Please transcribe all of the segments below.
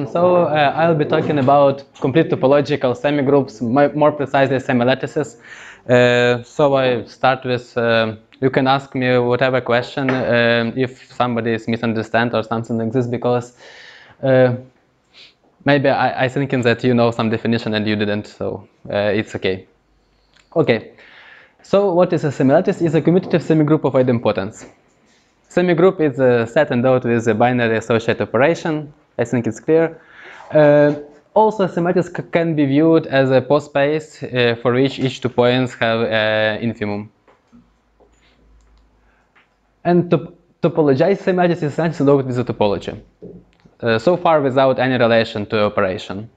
and so I'll be talking about complete topological semigroups, more precisely semilattices. So I start with, you can ask me whatever question if somebody is misunderstand or something like this, because maybe I thinking that you know some definition and you didn't, so it's okay. Okay, so what is a semilattice? Is a commutative semigroup of idempotence. Semigroup is a set endowed with a binary associate operation. I think it's clear. Also, semigroups can be viewed as a postspace for which each 2 points have infimum. And topologized semigroups is essentially endowed with a topology, so far without any relation to operation.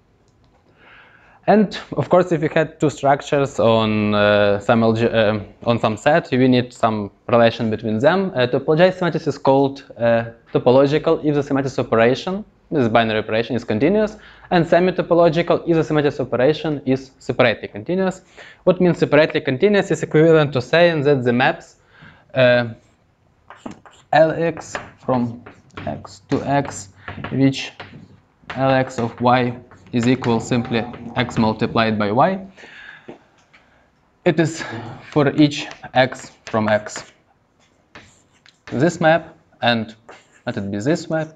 And of course, if you had 2 structures on some set, you need some relation between them. Topologized semigroups is called topological if the semigroups operation, this binary operation, is continuous, and semi-topological if the semigroups operation is separately continuous. What means separately continuous is equivalent to saying that the maps Lx from X to X, which Lx of Y is equal simply X multiplied by Y. It is for each X from X. This map, and let it be this map,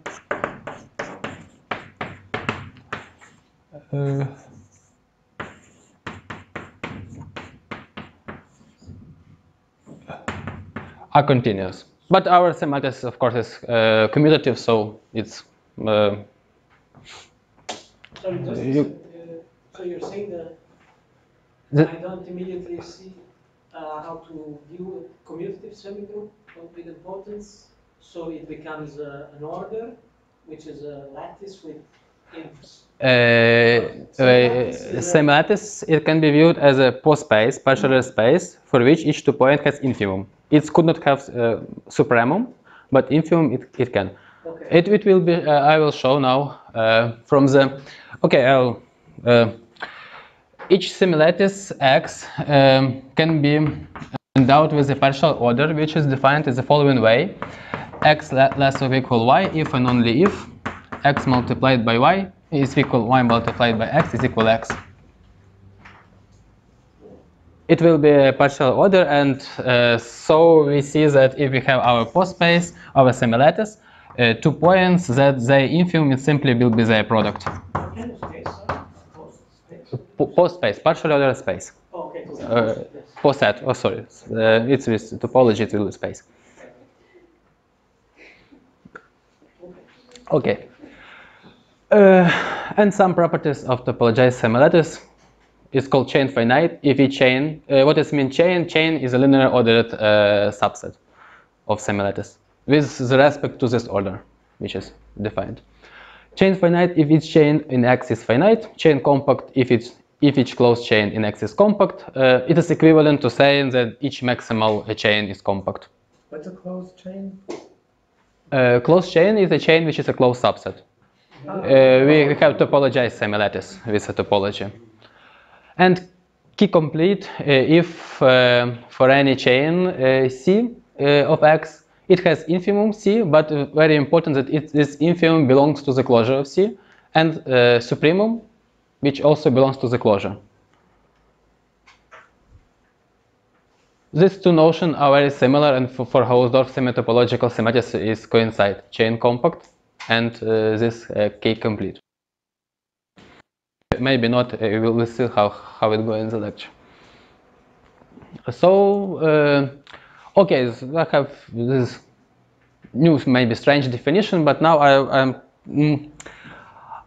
are continuous. But our semigroup, of course, is commutative, so it's sorry, just, so you're saying that I don't immediately see how to view a commutative semigroup with importance, so it becomes an order, which is a lattice with infs. Semilattice, it can be viewed as a postspace, partial space, for which each 2 point has infimum. It could not have supremum, but infimum it can. Okay. It will be, I will show now from the, okay, I'll, each semilattice X can be endowed with a partial order, which is defined as the following way: X less or equal Y if and only if X multiplied by Y is equal Y multiplied by X is equal X. It will be a partial order, and so we see that if we have our postspace, our semilattice, 2 points, that their infimum is simply will be their product. Post space, partial order space. Oh, okay. Post set. Oh, sorry. It's with topology, it will be space. Okay. And some properties of topologized semilattice is called chain finite. If each chain, what does mean chain? Chain is a linear ordered subset of semilattice with respect to this order, which is defined. Chain finite if each chain in X is finite. Chain compact if each closed chain in X is compact. It is equivalent to saying that each maximal chain is compact. What's a closed chain? Closed chain is a chain which is a closed subset. We have topologized semilattice with a topology. And key complete if for any chain C of X, it has infimum C, but very important that this infimum belongs to the closure of C, and supremum, which also belongs to the closure. These 2 notions are very similar, and for Hausdorff, semi-topological semigroups is coincide, chain compact, and this K complete. Maybe not, we will see how it goes in the lecture. So, okay, so I have this new, maybe strange definition, but now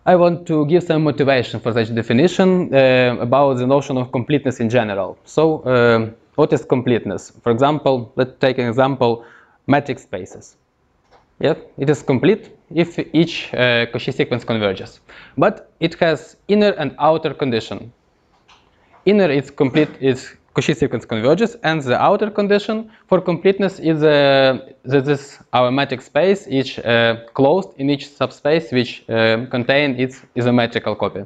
I want to give some motivation for such definition about the notion of completeness in general. So, what is completeness? For example, let's take an example, matrix spaces. Yeah, it is complete if each Cauchy sequence converges, but it has inner and outer condition. Inner is complete is Cauchy sequence converges, and the outer condition for completeness is that this our matrix space is closed in each subspace which contains its isometrical copy.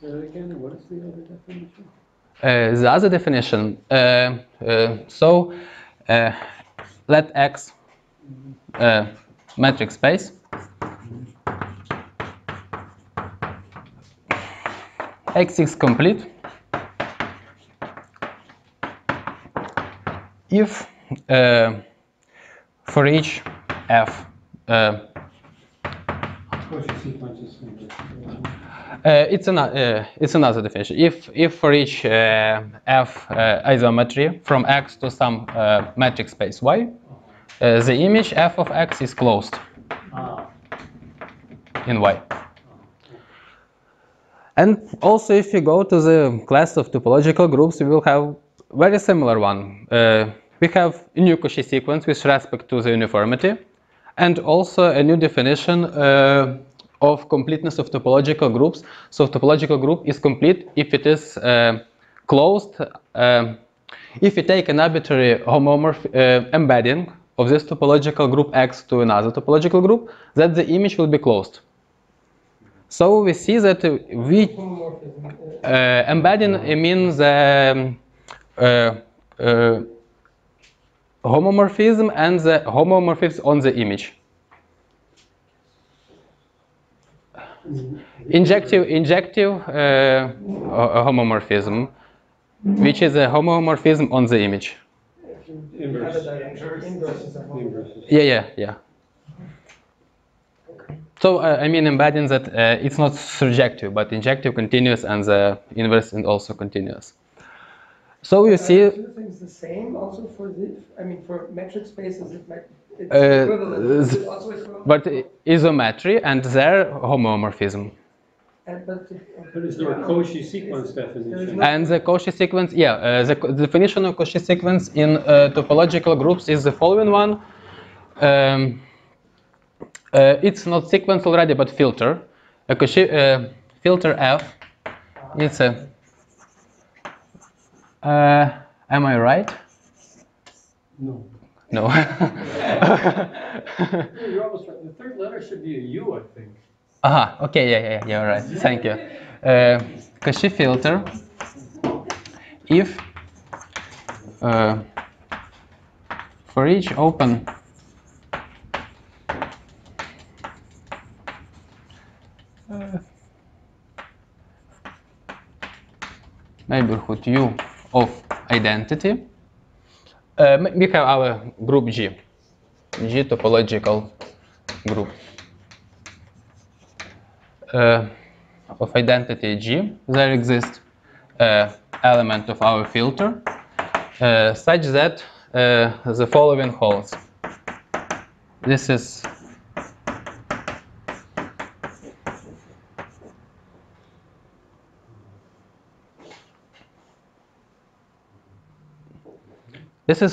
So again, what is the other definition? The other definition, so let X matrix space X is complete if for each f it's another definition. If for each f isometry from X to some matrix space Y, the image f of X is closed in Y. And also, if you go to the class of topological groups, we will have very similar one. We have a new Cauchy sequence with respect to the uniformity, and also a new definition of completeness of topological groups. So topological group is complete if it is closed, if you take an arbitrary homomorph embedding of this topological group X to another topological group, that the image will be closed. So we see that we embedding means homomorphism and the homomorphism on the image. Injective homomorphism, which is a homomorphism on the image. Yeah. So I mean embedding that it's not surjective, but injective, continuous, and the inverse and also continuous. So you see. Are two things the same also for this? I mean, for metric spaces, it's like it's equivalent. It's also equivalent. But isometry and their homomorphism. But is there a Cauchy sequence definition? And the Cauchy sequence, yeah, the definition of Cauchy sequence in topological groups is the following one. It's not sequence already, but filter. A Cauchy filter F. It's a. Am I right? No. You're almost right. The third letter should be a U, I think. Okay. Yeah. Right. Thank you. Cauchy filter. If for each open neighborhood U of identity, we have our group G topological group of identity G. There exists element of our filter such that the following holds. This is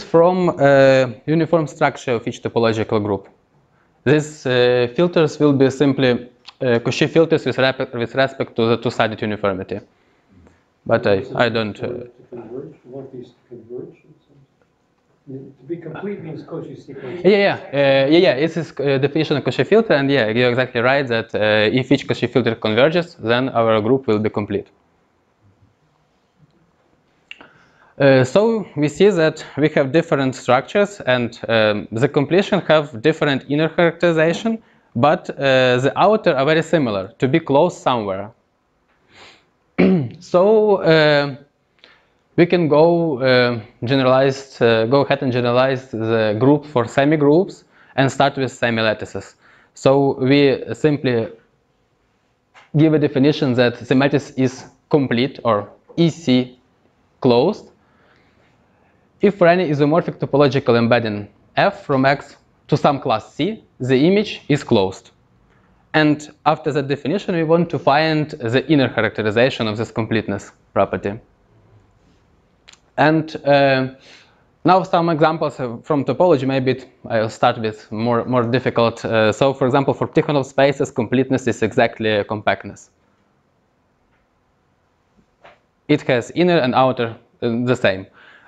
from uniform structure of each topological group. These filters will be simply Cauchy filters with respect to the two-sided uniformity. But I don't... Converge? You want these to converge? To be complete means Cauchy sequence. Yeah. This is definition of Cauchy filter, and yeah, you're exactly right that if each Cauchy filter converges, then our group will be complete. So we see that we have different structures, and the completion have different inner characterization, but the outer are very similar to be closed somewhere. So we can go generalize the group for semigroups and start with semilattices. So we simply give a definition that the lattice is complete or EC closed if for any isomorphic topological embedding F from X to some class C, the image is closed. And after that definition, we want to find the inner characterization of this completeness property. And now some examples from topology. Maybe I'll start with more difficult. So for example, for Tychonoff spaces, completeness is exactly compactness. It has inner and outer the same.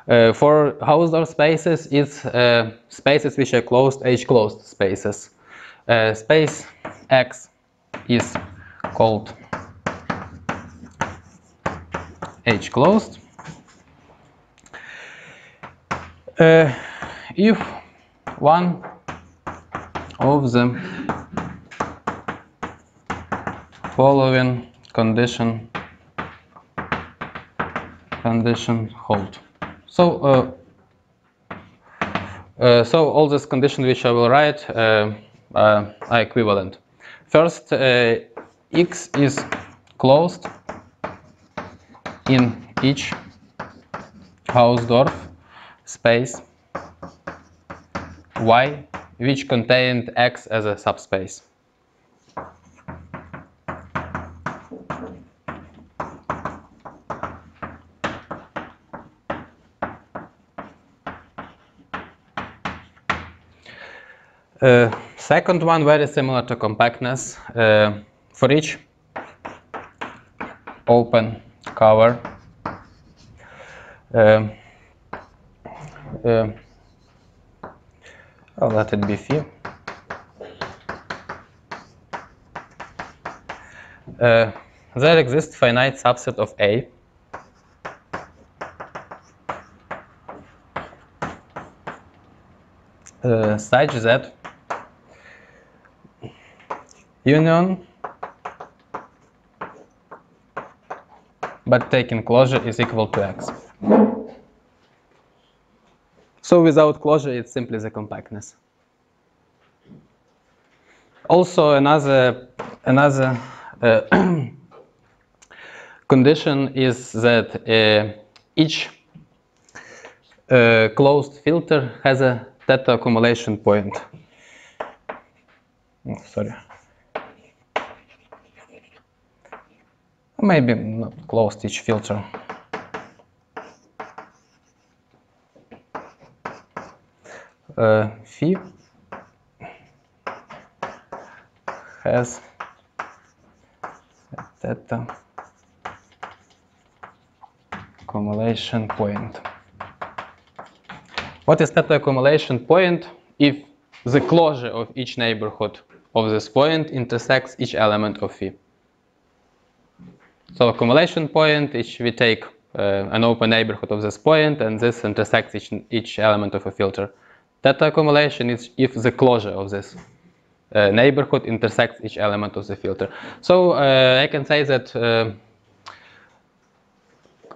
For Hausdorff spaces, it's spaces which are closed, H-closed spaces. Space X is called H-closed if one of the following condition condition hold. So all these conditions which I will write are equivalent. First, X is closed in each Hausdorff space Y, which contained X as a subspace. Second one, very similar to compactness. For each open cover, I'll let it be phi. There exists finite subset of A. Such that union, but taking closure, is equal to X. So without closure, it's simply the compactness. Also, another condition is that each closed filter has a theta accumulation point. Oh, sorry. Maybe not closed each filter. Phi has a theta accumulation point. What is theta accumulation point? If the closure of each neighborhood of this point intersects each element of phi. So accumulation point, we take an open neighborhood of this point, and this intersects each element of a filter. Theta accumulation is if the closure of this neighborhood intersects each element of the filter. So I can say that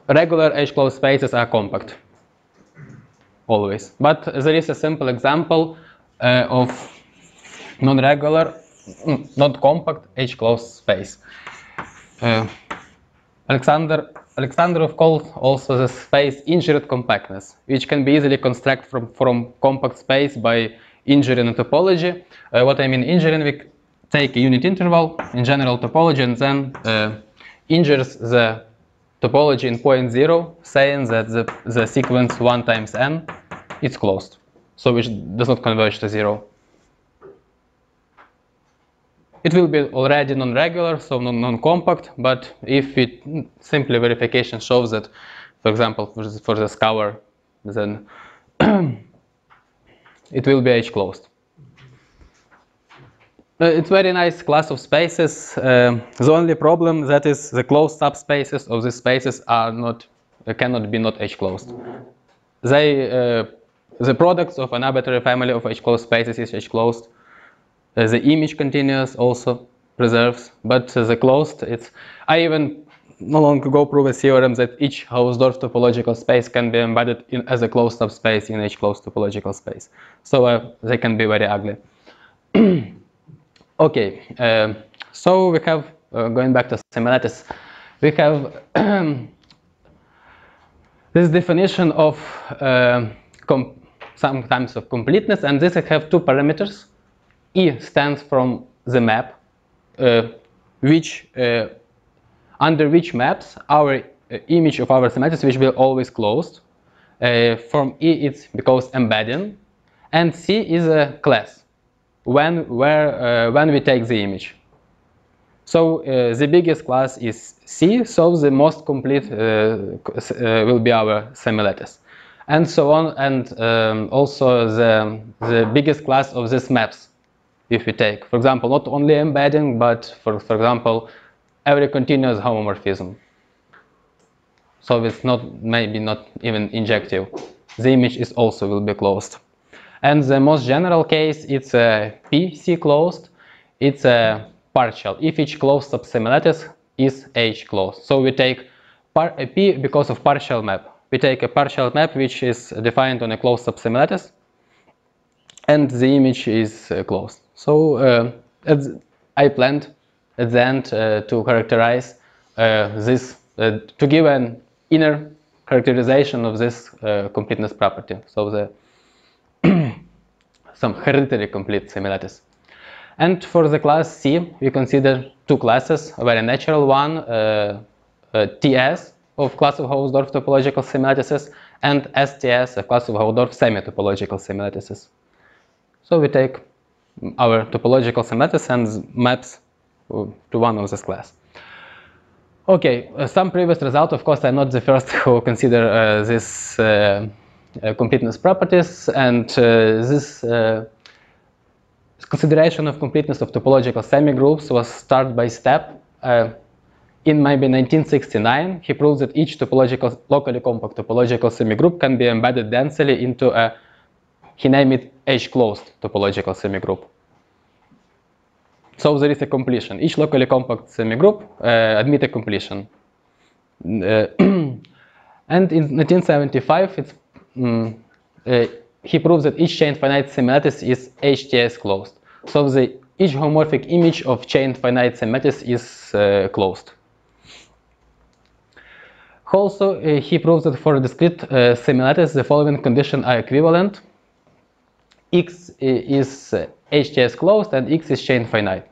regular H-closed spaces are compact, always. But there is a simple example of non-regular, not compact H-closed space. Alexandrov called also the space injured compactness, which can be easily constructed from compact space by injuring a topology. What I mean injuring, we take a unit interval in general topology and then injures the topology in point 0, saying that the sequence 1 times n is closed, so which does not converge to 0. It will be already non-regular, so non-compact, but if it simply verification shows that, for example, for this cover, then it will be H-closed. It's very nice class of spaces. The only problem that is the closed subspaces of these spaces are not, cannot be not H-closed. The products of an arbitrary family of H-closed spaces is H-closed. The image continuous also preserves, but the closed, it's... I even no long ago proved a theorem that each Hausdorff topological space can be embedded in, as a closed subspace in each closed topological space. So they can be very ugly. Okay, so we have, going back to similarities, we have this definition of some kinds of completeness, and this I have two parameters. E stands from the map, under which maps our image of our symmetries, which will always closed. From E it's because embedding, and C is a class when we take the image. So the biggest class is C, so the most complete will be our semilattice, and so on, and also the biggest class of these maps. If we take, for example, not only embedding, but for example, every continuous homomorphism. So it's not, maybe not even injective. The image is also will be closed. And the most general case, it's a PC closed. It's a partial. If each closed subsimilatus is H closed. So we take P because of partial map. We take a partial map which is defined on a closed subsemilattice, and the image is closed. So I planned at the end to characterize this, to give an inner characterization of this completeness property, so the some hereditary complete semilattice. And for the class C, we consider two classes, a very natural one, TS, of class of Hausdorff topological semilattices, and STS, a class of Hausdorff semi-topological semilattices. So we take our topological semilattice and maps to one of this class. Okay, some previous result. Of course, I'm not the first who consider this completeness properties, and this consideration of completeness of topological semigroups was started by Stepp. In maybe 1969, he proved that each topological, locally compact topological semigroup can be embedded densely into a, he named it H-closed topological semigroup. So there is a completion. Each locally compact semigroup admits a completion. And in 1975, it's, he proves that each chain finite semilattice is HTS closed. So the, each homomorphic image of chain finite semilattice is closed. Also, he proves that for discrete semilattice, the following conditions are equivalent. X is HTS closed and X is chain finite.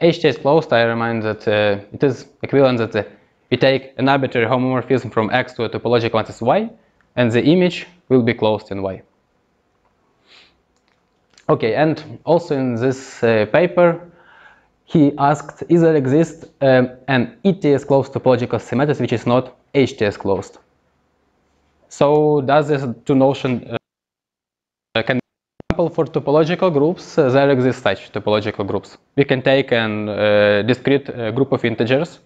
HTS closed, I remind that it is equivalent that we take an arbitrary homomorphism from X to a topological lattice Y, and the image will be closed in Y. Okay, and also in this paper, he asked, is there exists an ETS closed topological semilattice which is not HTS closed? So does this two notion can be example for topological groups? There exist such topological groups. We can take an discrete group of integers.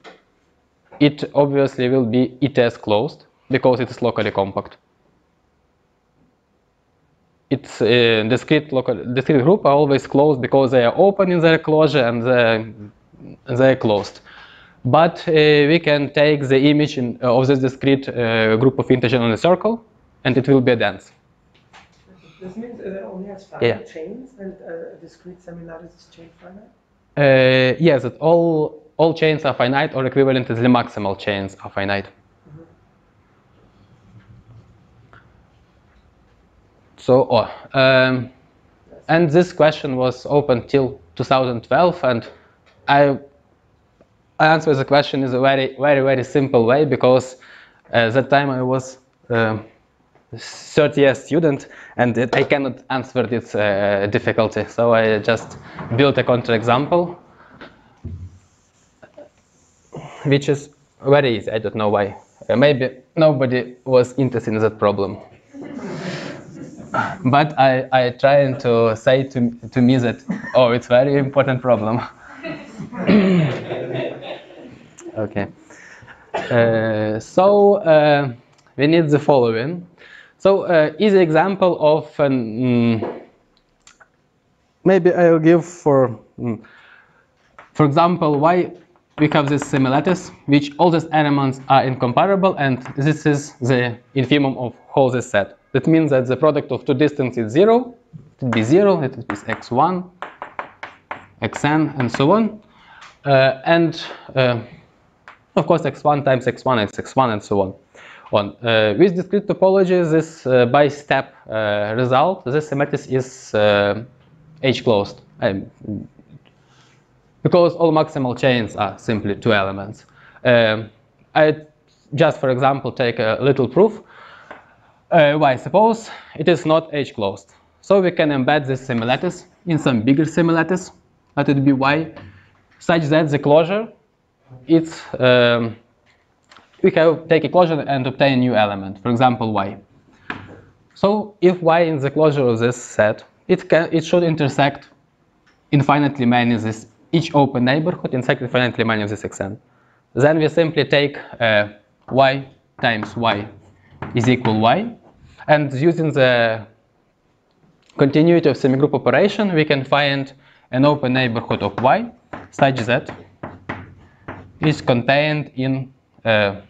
It obviously will be ETS closed because it is locally compact. It's discrete group are always closed because they are open in their closure and they are closed. But we can take the image in, of this discrete group of integers on a circle, and it will be a dense. This means it only has finite chains, and discrete semilattice is chain finite? Yes, that all chains are finite, or equivalent is the maximal chains are finite. So, and this question was open till 2012, and I answer the question in a very, very simple way, because at that time I was a 30-year student, and I cannot answer this difficulty. So I just built a counterexample, which is very easy. I don't know why. Maybe nobody was interested in that problem. But I trying to say to me that, oh, it's very important problem. Okay. So we need the following. So easy example of an, maybe I will give for example, why we have this semilattice, which all these elements are incomparable, and this is the infimum of all this set. That means that the product of two distances is zero. It will be zero. It is x1, xn, and so on. And of course, x1 times x1 is x1, and so on. With discrete topology, this by Stepp result, this semilattice is H closed, because all maximal chains are simply two elements. I just, for example, take a little proof. Why? Suppose it is not H closed, so we can embed this semilattice in some bigger semilattice. Let it be Y, such that the closure, it's we can take a closure and obtain a new element, for example Y. So if Y is the closure of this set, it should intersect infinitely many this each open neighborhood, intersect infinitely many of this xn. Then we simply take Y times Y is equal Y, and using the continuity of semigroup operation, we can find an open neighborhood of Y such that is contained in, for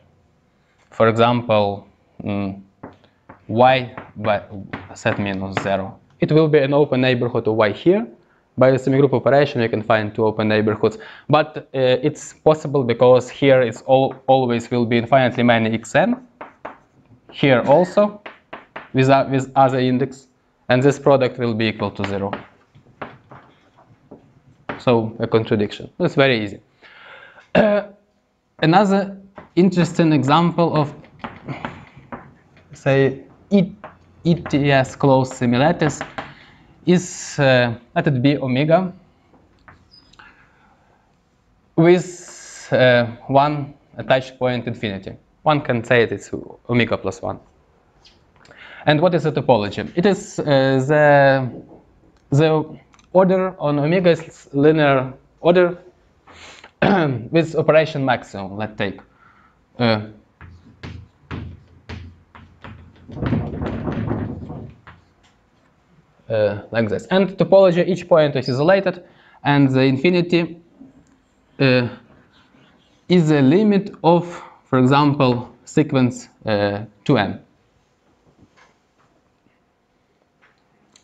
example, Y by set minus 0. It will be an open neighborhood of Y here. By the semigroup operation, you can find two open neighborhoods, but it's possible because here it's always will be infinitely many xn, here also with other index, and this product will be equal to 0. So a contradiction. That's very easy. Another interesting example of, say, ETS closed similators is let it be omega with one attached point infinity. One can say it is omega plus 1. And what is the topology? It is the order on omega is linear order with operation maximum. Let's take like this. And topology, each point is isolated, and the infinity is the limit of, for example, sequence 2n.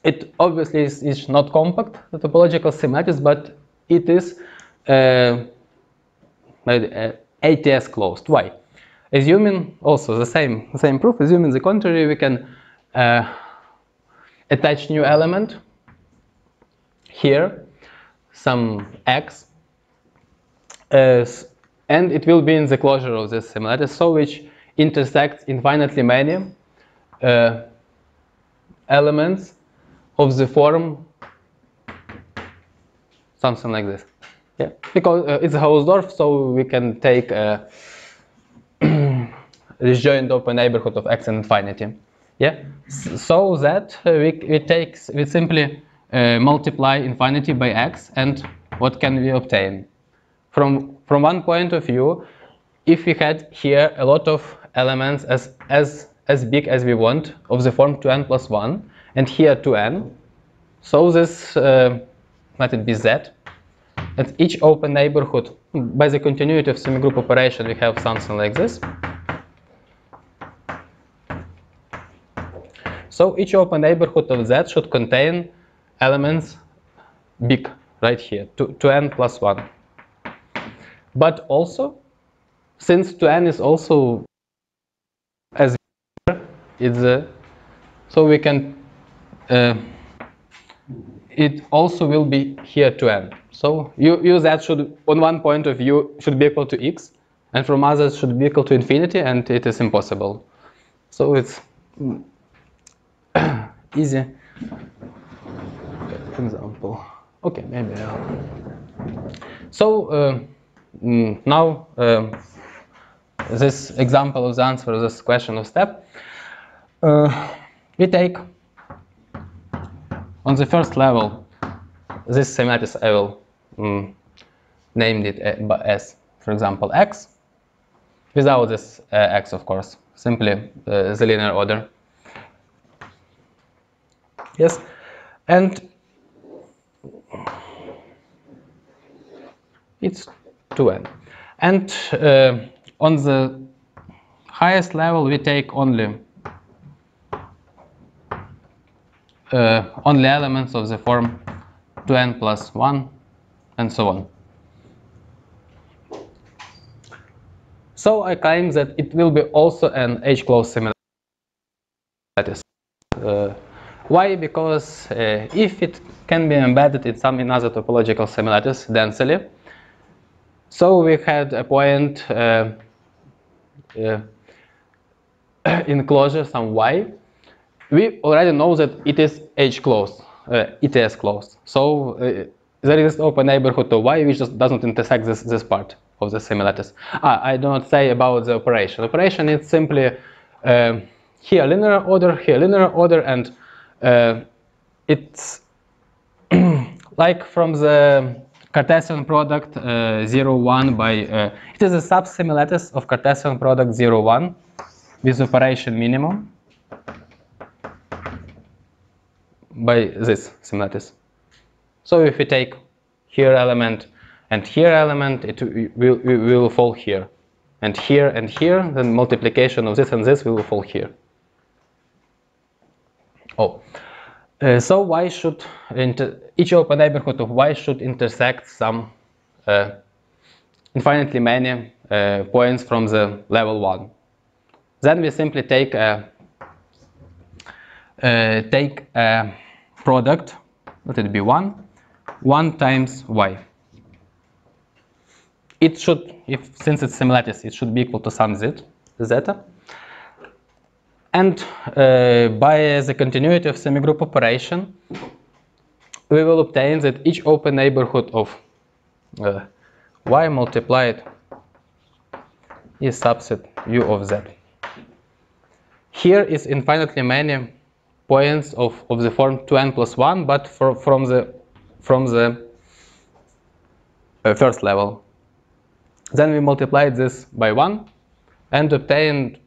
It obviously is not compact, the topological semigroups, but it is ATS closed. Why? Assuming also the same proof, assuming the contrary, we can attach new element here, some x, and it will be in the closure of this simulator, so which intersects infinitely many elements of the form something like this. Yeah, because it's Hausdorff, so we can take a disjoint open neighborhood of x and infinity. Yeah, so that we simply multiply infinity by x, and what can we obtain? From one point of view, if we had here a lot of elements as big as we want of the form 2n plus 1, and here 2n, so this let it be z. At each open neighborhood, by the continuity of semigroup operation, we have something like this. So each open neighborhood of Z should contain elements big, right here, 2n plus 1. But also, since 2n is also as big, so we can, it also will be here 2n. So u Z should, on one point of view, should be equal to x, and from others should be equal to infinity, and it is impossible. So it's easy example. Okay, maybe so now this example of the answer to this question of step, we take on the first level this semilattice. I will name it as, for example, x, without this x, of course, simply the linear order. Yes, and it's 2n. And on the highest level, we take only elements of the form 2n plus 1, and so on. So I claim that it will be also an H-closed similarity. That is. Why? Because if it can be embedded in some another topological semilattice densely, so we had a point in closure some y. We already know that it is H closed, ETS closed. So there is an open neighborhood of y which just doesn't intersect this part of the semilattice. I do not say about the operation. Operation is simply here linear order, and it's like from the Cartesian product 0,1 by it is a subsemilattice of Cartesian product 0,1 with operation minimum by this semilattice. So if we take here element, and here element, it will fall here. And here and here, then multiplication of this and this will fall here. So why should each open neighborhood of Y should intersect some infinitely many points from the level 1? Then we simply take a product, let it be 1 times Y. It should, since it's similarity, it should be equal to some zeta. And by the continuity of semigroup operation, we will obtain that each open neighborhood of Y multiplied is subset U of Z. Here is infinitely many points of the form 2n plus 1, but from the first level. Then we multiplied this by 1 and obtained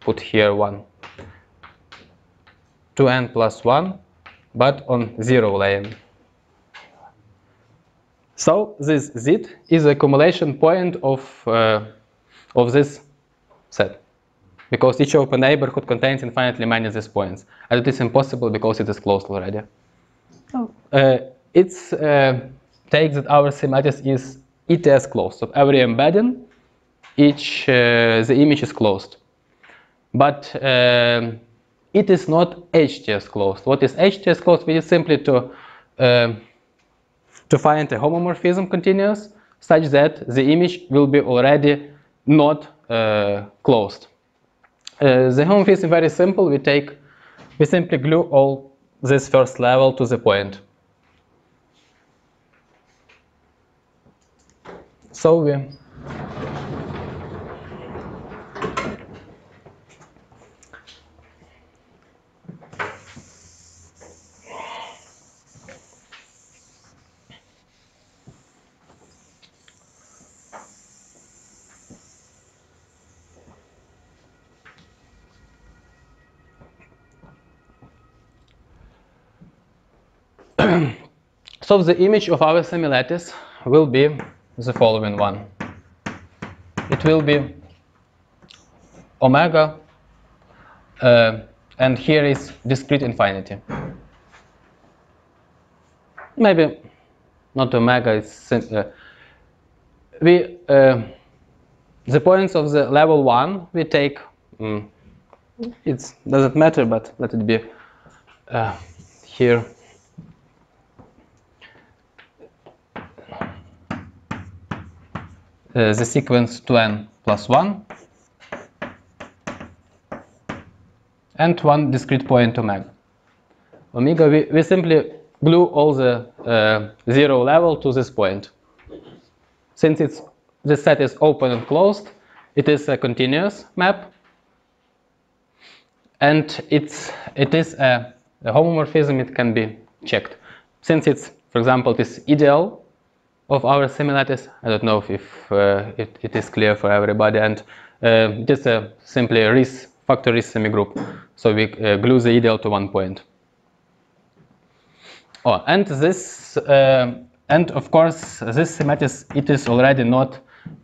put here 1, 2n plus 1, but on 0 lane. So this Z is a accumulation point of this set, because each open neighborhood contains infinitely many these points, and it is impossible because it is closed already. It takes that our similarity is ETS closed, so every embedding, the image is closed. But it is not HTS closed. What is HTS closed? We need simply to find a homomorphism continuous such that the image will be already not closed. The homomorphism is very simple. We simply glue all this first level to the point. So So the image of our semilattice will be the following one. It will be omega, and here is discrete infinity. Maybe not omega. It's the points of the level 1. We take it doesn't matter, but let it be here. The sequence 2n plus 1 and one discrete point omega. We simply glue all the zero level to this point. Since this set is open and closed, it is a continuous map, and it is a homomorphism. It can be checked. Since it's, for example, this ideal of our semilattice. I don't know if it is clear for everybody, and just simply a factor-ris semigroup. So we glue the ideal to one point. And this and of course this semilattice, it is already not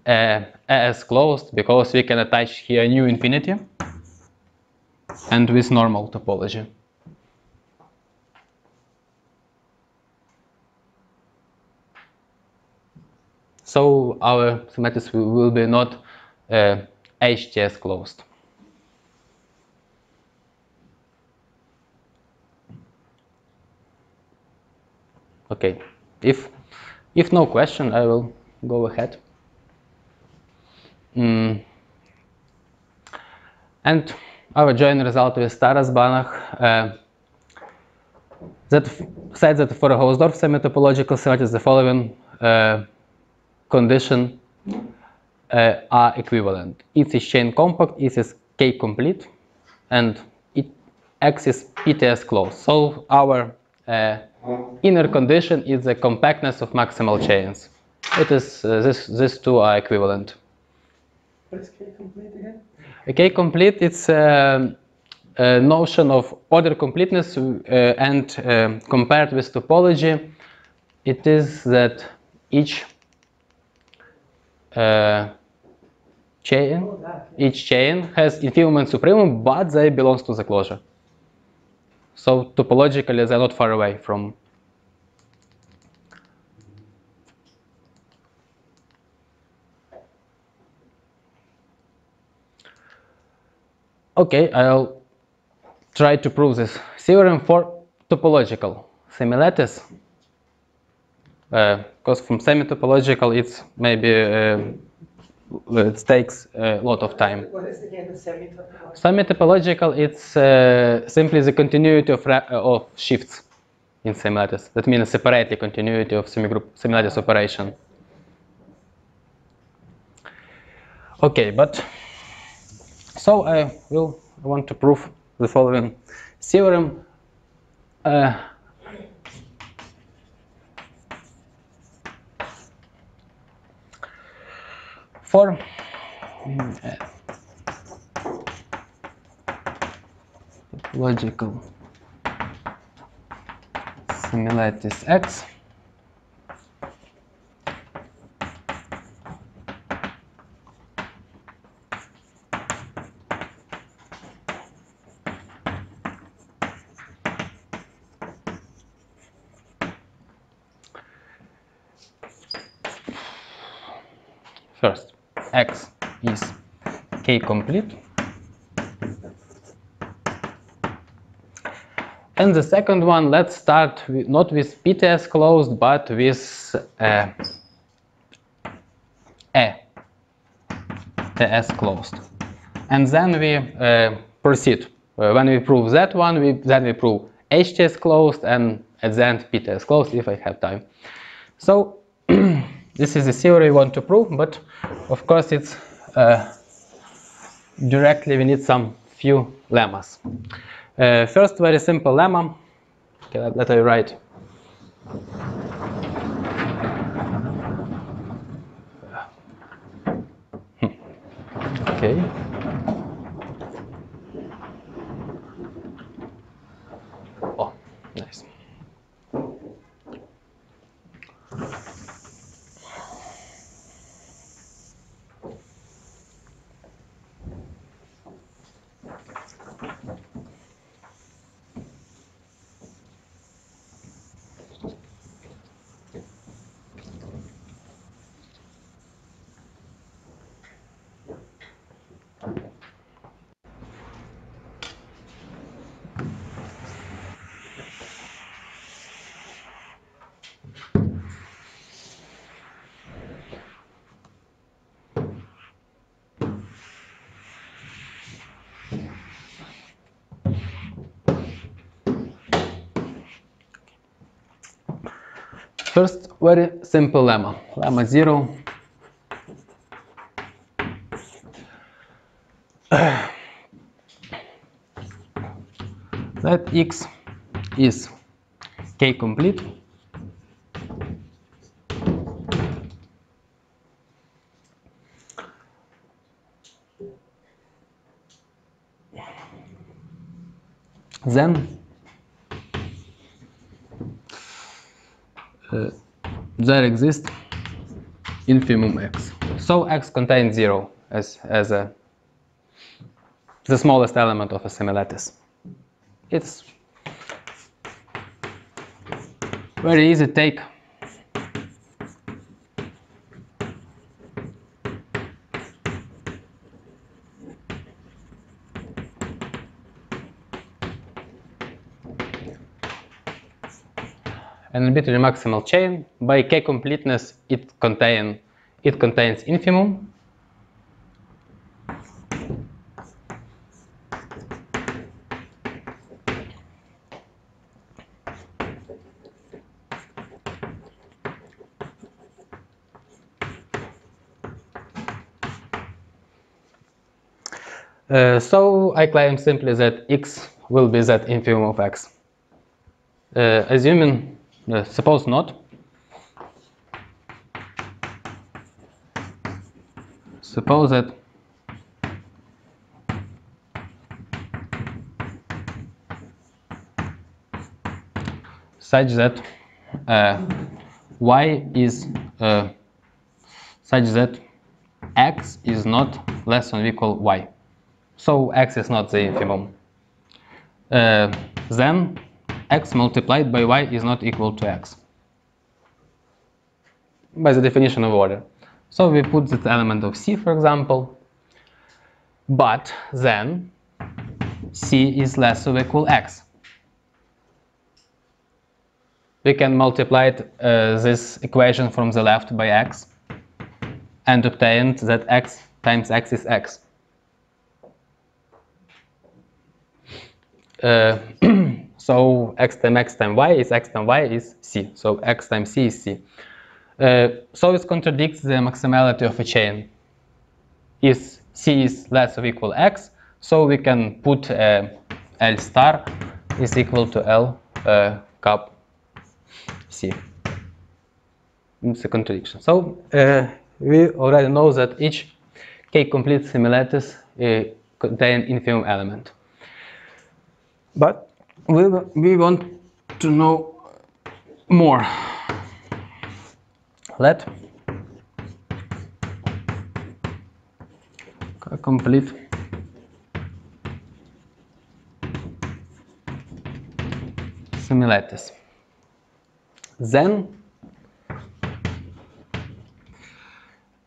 AS closed, because we can attach here new infinity and with normal topology. So our semilattice will be not HTS closed. Okay, if no question, I will go ahead. And our joint result with Taras Banach that said that for a Hausdorff semi-topological semilattice, the following condition are equivalent. It is chain compact, it is K complete, and X is ETS closed. So our inner condition is the compactness of maximal chains. It is these two are equivalent. What is K complete again? K complete, it's a notion of order completeness, and compared with topology, it is that each chain has infimum and supremum, but they belong to the closure. So topologically they are not far away from. Okay, I'll try to prove this theorem for topological semilattice. Because from semi-topological, it's maybe it takes a lot of time. What is again the semi-topological? Semi-topological, it's simply the continuity of shifts in semilattice. That means separate the continuity of semigroup semilattice operation. Okay, but. So I want to prove the following theorem. For topological semilattice X, X is K-complete, and the second one, let's start with, not with PTS closed, but with TS closed, and then we proceed. When we prove that one, then we prove HTS closed, and at the end PTS closed if I have time. So this is the theory we want to prove, but of course it's directly we need some few lemmas. First, very simple lemma. Okay, let I write. Okay. Oh, nice. First, very simple lemma, lemma 0. That X is K-complete, then there exists infimum X. So X contains 0 as the smallest element of a semilattice. It's very easy to take an arbitrary maximal chain. By K-completeness, it contains infimum. So I claim simply that X will be that infimum of X. Assuming suppose not. Suppose that such that y is such that x is not less than or equal y. So x is not the infimum. Then x multiplied by y is not equal to x, by the definition of order. So we put that element of C, for example, but then C is less or equal x. We can multiply this equation from the left by x and obtain that x times x is x. So x times y is x times y is C. So x times C is C. So it contradicts the maximality of a chain. If C is less or equal x, so we can put L star is equal to L cap C. It's a contradiction. So we already know that each k-complete similators contain infimum element. But we want to know more. Let complete similators. Then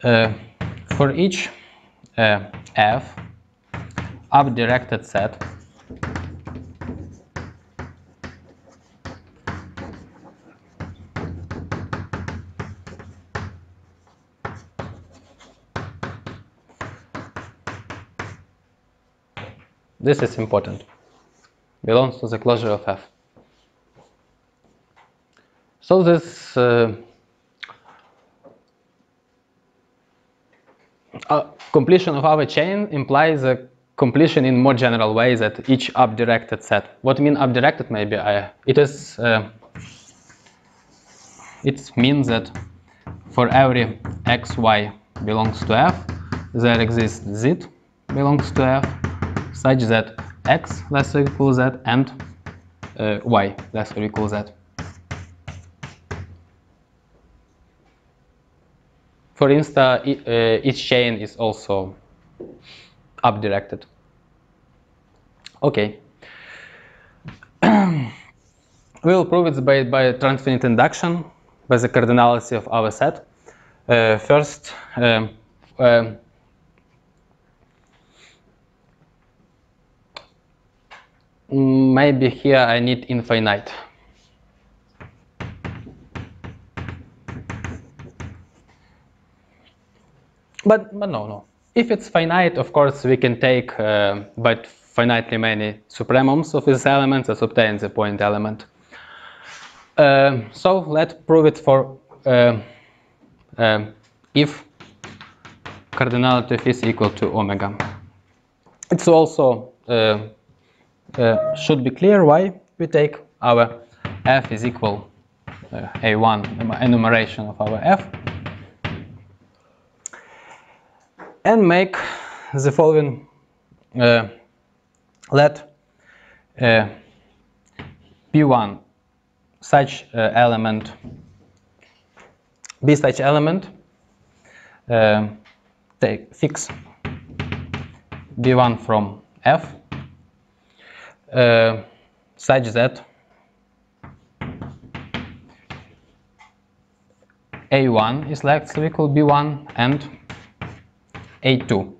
for each F up-directed set . This is important. Belongs to the closure of F. So this completion of our chain implies a completion in more general way that each up-directed set. What mean up-directed? Maybe it means that for every x, y belongs to F, there exists z belongs to F, such that x less or equal z and y less or equal z. For instance, each chain is also up-directed. Okay. We'll prove it by transfinite induction, by the cardinality of our set. First, maybe here I need infinite. But no. If it's finite, of course, we can take but finitely many supremums of these elements and obtain the point element. So let's prove it for if cardinality is equal to omega. It's also should be clear why we take our f is equal a1 enumeration of our f and make the following let p1 such element be such element fix b1 from f such that a1 is less or equal b1 and a2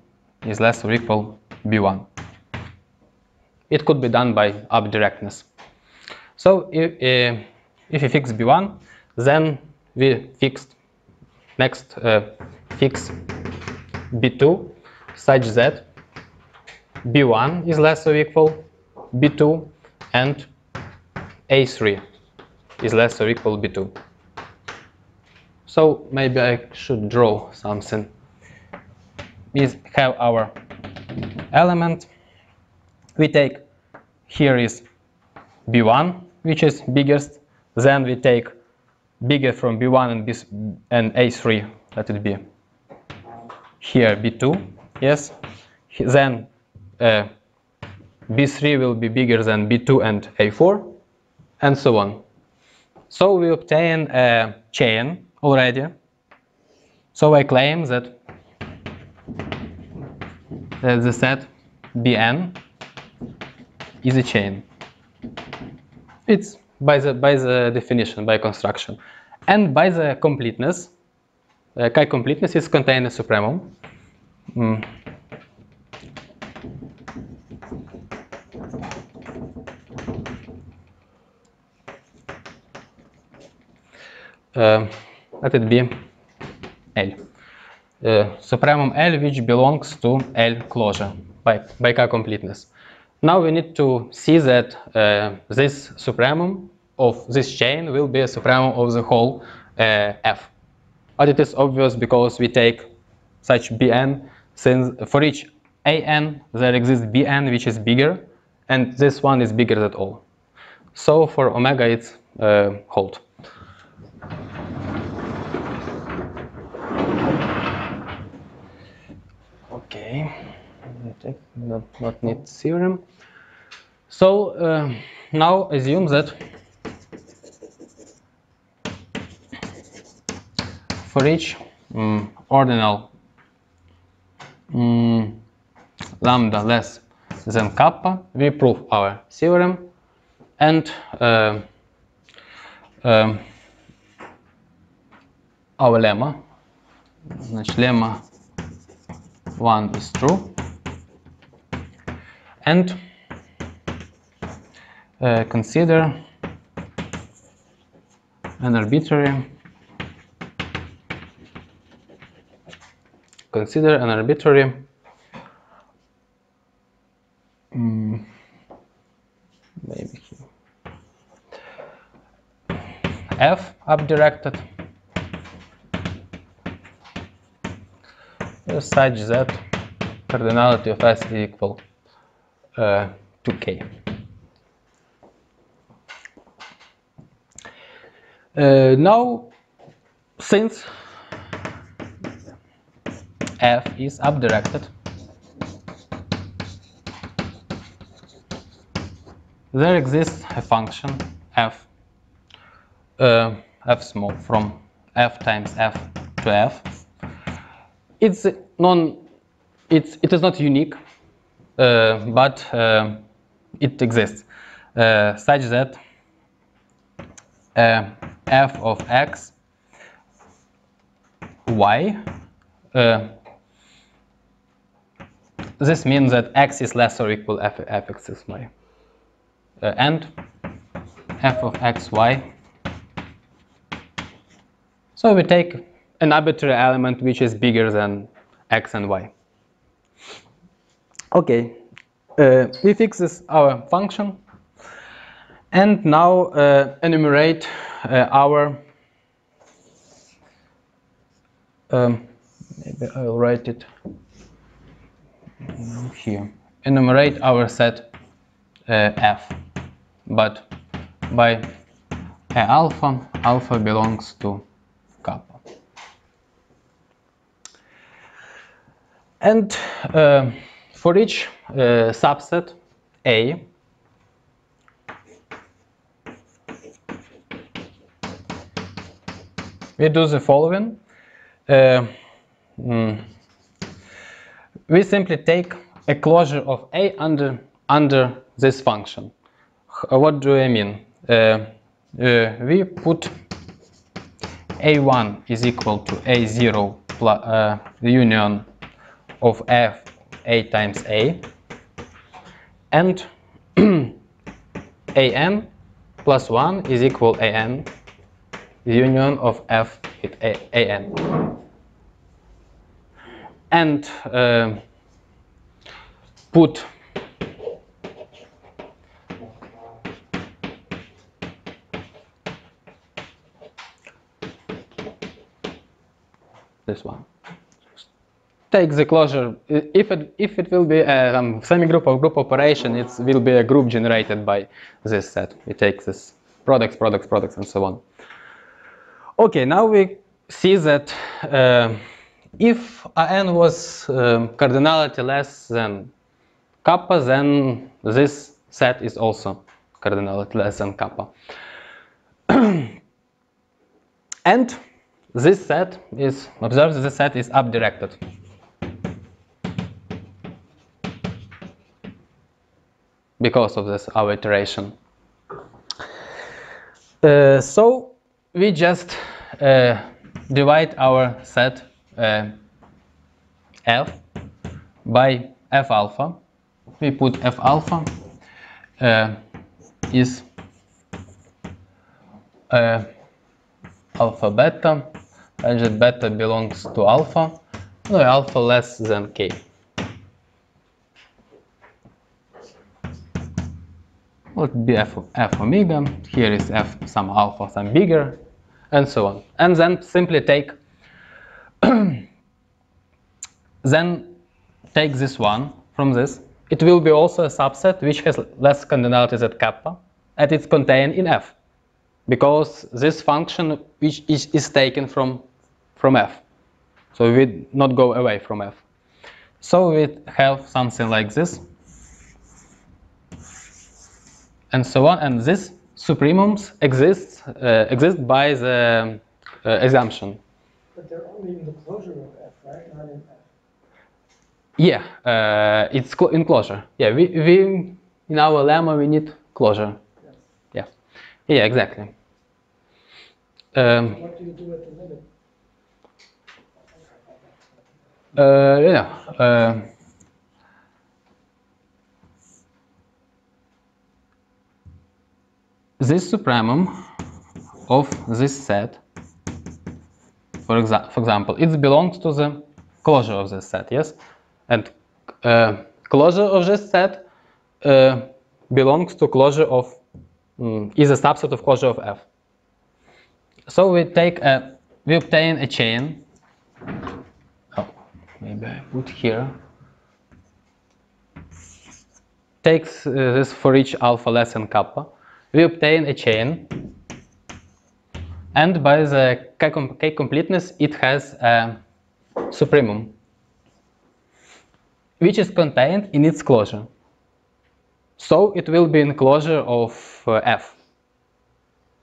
is less or equal b1. It could be done by up directness. So if we fix b1, then we fixed next fix b2 such that b1 is less or equal b2 and a3 is less or equal b2. So maybe I should draw something. We have our element. We take here is b1, which is biggest. Then we take bigger from b1 and a3. Let it be here b2. Yes. Then b3 will be bigger than b2 and a4, and so on. So we obtain a chain already. So I claim that the set Bn is a chain. It's by the definition, by construction, and by the completeness. Chi-completeness is contained a supremum. Let it be L. Supremum L, which belongs to L closure by chi-completeness. Now we need to see that this supremum of this chain will be a supremum of the whole F. But it is obvious because we take such Bn, since for each An there exists Bn which is bigger, and this one is bigger than all. So for omega it's hold. Okay, not need theorem. So now assume that for each ordinal lambda less than kappa, we prove our theorem, and our lemma. Значит, lemma 1 is true, and consider an arbitrary maybe F up-directed such that cardinality of S is equal to K. Now, since F is up-directed, there exists a function F, F small, from F times F to F. It is not unique, but it exists such that F of X Y. This means that X is less or equal F is Y, and F of X Y. So we take an arbitrary element which is bigger than X and Y. Okay, we fix this our function, and now enumerate our. Maybe I'll write it here. Enumerate our set F, but by A alpha, alpha belongs to kappa. And for each subset A, we do the following. We simply take a closure of A under this function. What do I mean? We put A1 is equal to A0 plus the union of F A times A, and AN plus 1 is equal AN, the union of F with AN. And put this one. Take the closure. If it will be a semigroup or group operation, it will be a group generated by this set. We take this products, and so on. Okay, now we see that. If An was cardinality less than kappa, then this set is also cardinality less than kappa. And this set is, observe this set is up-directed. Because of this our iteration. So we just divide our set F by F alpha. We put F alpha is alpha beta, and that beta belongs to alpha, no, alpha less than k. Let be f omega, here is f some alpha, some bigger, and so on. And then simply take take this one from this. It will be also a subset which has less cardinality than kappa, and it's contained in f, because this function which is taken from f. So we will not go away from f. So we have something like this, and so on, and these supremums exist by the assumption. But they're only in the closure of f, right? Not in f. Yeah, it's in closure. Yeah, we in our lemma we need closure. Yes. Yeah, yeah, exactly. What do you do at the limit? Yeah. This supremum of this set, for example, it belongs to the closure of this set, yes? And closure of this set belongs to closure of, is a subset of closure of F. So we take a, we obtain a chain. Oh, maybe I put here. Takes this for each alpha less than kappa. We obtain a chain, and by the k-completeness it has a supremum which is contained in its closure. So it will be in closure of F,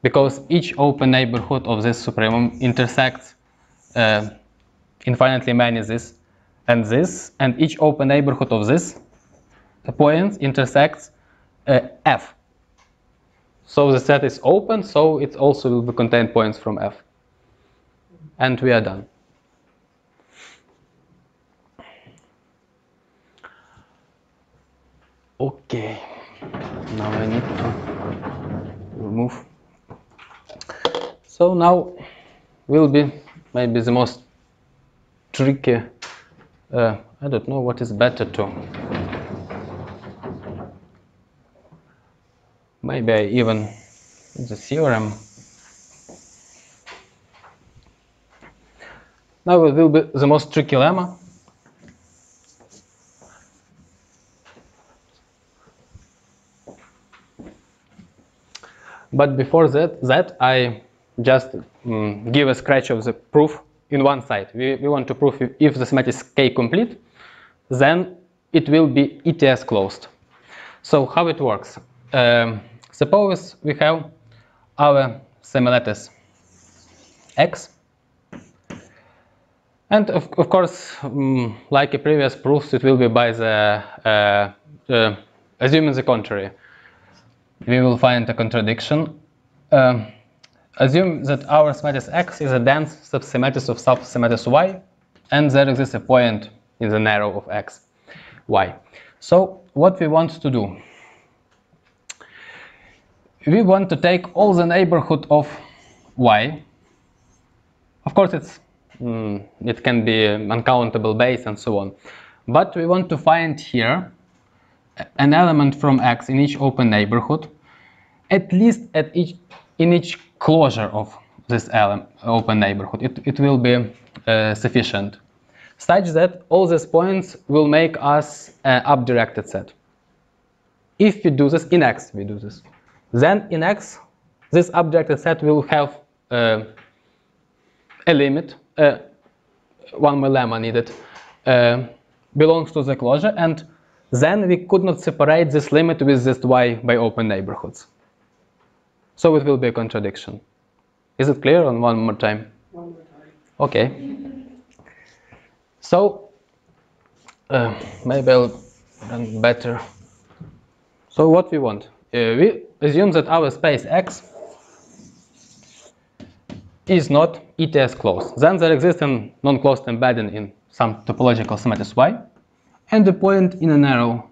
because each open neighborhood of this supremum intersects infinitely many this, and each open neighborhood of this point intersects F. So the set is open, so it also will contain points from F. And we are done. Okay, now I need to remove. So now will be maybe the most tricky, I don't know what is better to. Maybe I even the theorem. Now it will be the most tricky lemma. But before that I just give a scratch of the proof in one side. We want to prove if the set is k-complete, then it will be ETS closed. So how it works? Suppose we have our semilattice X, and of course, like a previous proofs, it will be by the assuming the contrary, we will find a contradiction. Assume that our semilattice X is a dense subsemilattice of subsemilattice Y, and there exists a point in the narrow of X, Y. So what we want to do? We want to take all the neighborhood of Y. Of course, it's it can be an uncountable base and so on, but we want to find here an element from X in each open neighborhood, at least at each closure of this open neighborhood. It will be sufficient, such that all these points will make us an up-directed set. If we do this in X, we do this. Then in X, this up-directed set will have a limit, one more lemma needed, belongs to the closure, and then we could not separate this limit with this Y by open neighborhoods. So it will be a contradiction. Is it clear on one more time? One more time. Okay. So maybe I'll run better. So what we want? We assume that our space X is not ETS closed. Then there exists a non-closed embedding in some topological symmetries Y and a point in an arrow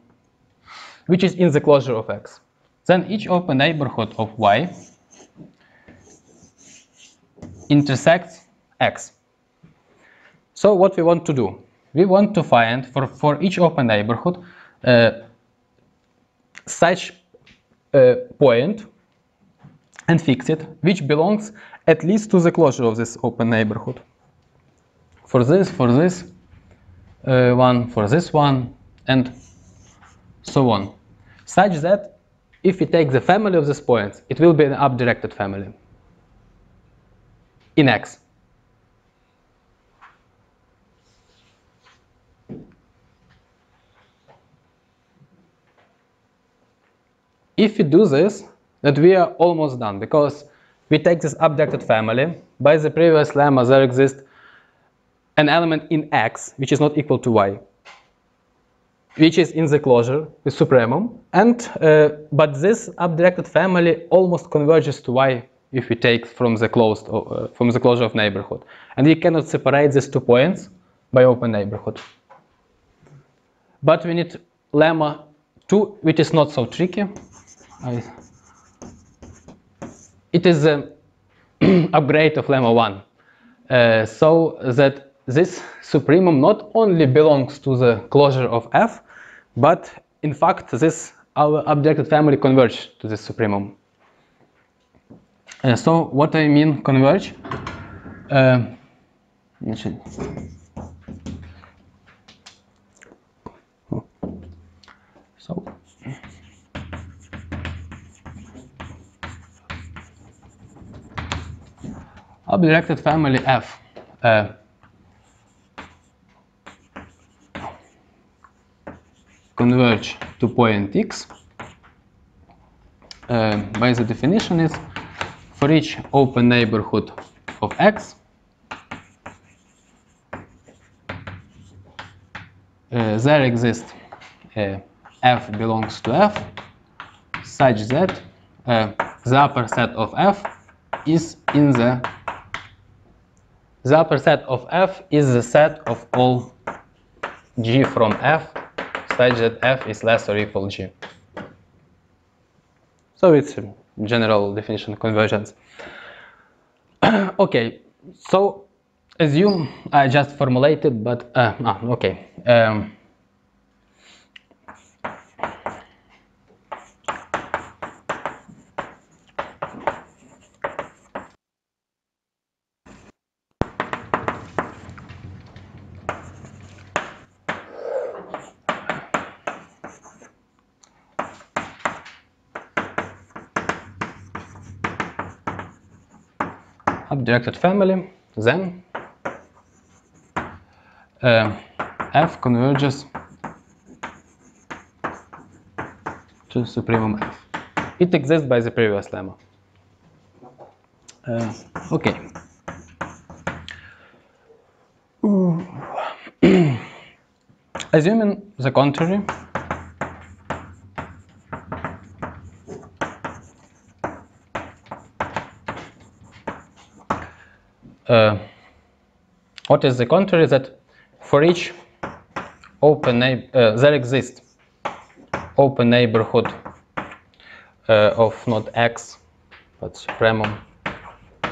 which is in the closure of X. Then each of the neighborhood of Y intersects X. So what we want to do? We want to find for each open neighborhood such point and fix it, which belongs at least to the closure of this open neighborhood. For this one, and so on. Such that if we take the family of these points, it will be an up-directed family in X. If we do this, that we are almost done, because we take this up-directed family. By the previous lemma, there exists an element in X which is not equal to Y, which is in the closure with supremum, and but this up-directed family almost converges to Y if we take from the closed from the closure of neighborhood, and we cannot separate these two points by open neighborhood. But we need lemma 2, which is not so tricky. It is an upgrade of lemma 1, so that this supremum not only belongs to the closure of F, but in fact this our up-directed family converges to this supremum. So what I mean converge? So. Up-directed family F converge to point X by the definition is for each open neighborhood of X there exists F belongs to F such that the upper set of F is in the upper set of F is the set of all G from F such that F is less or equal G. So it's a general definition of convergence. Okay, so assume I just formulated, but okay. Directed family, then F converges to supremum F. It exists by the previous lemma. Okay. Assuming the contrary, what is the contrary? That for each open there exists open neighborhood of not X but supremum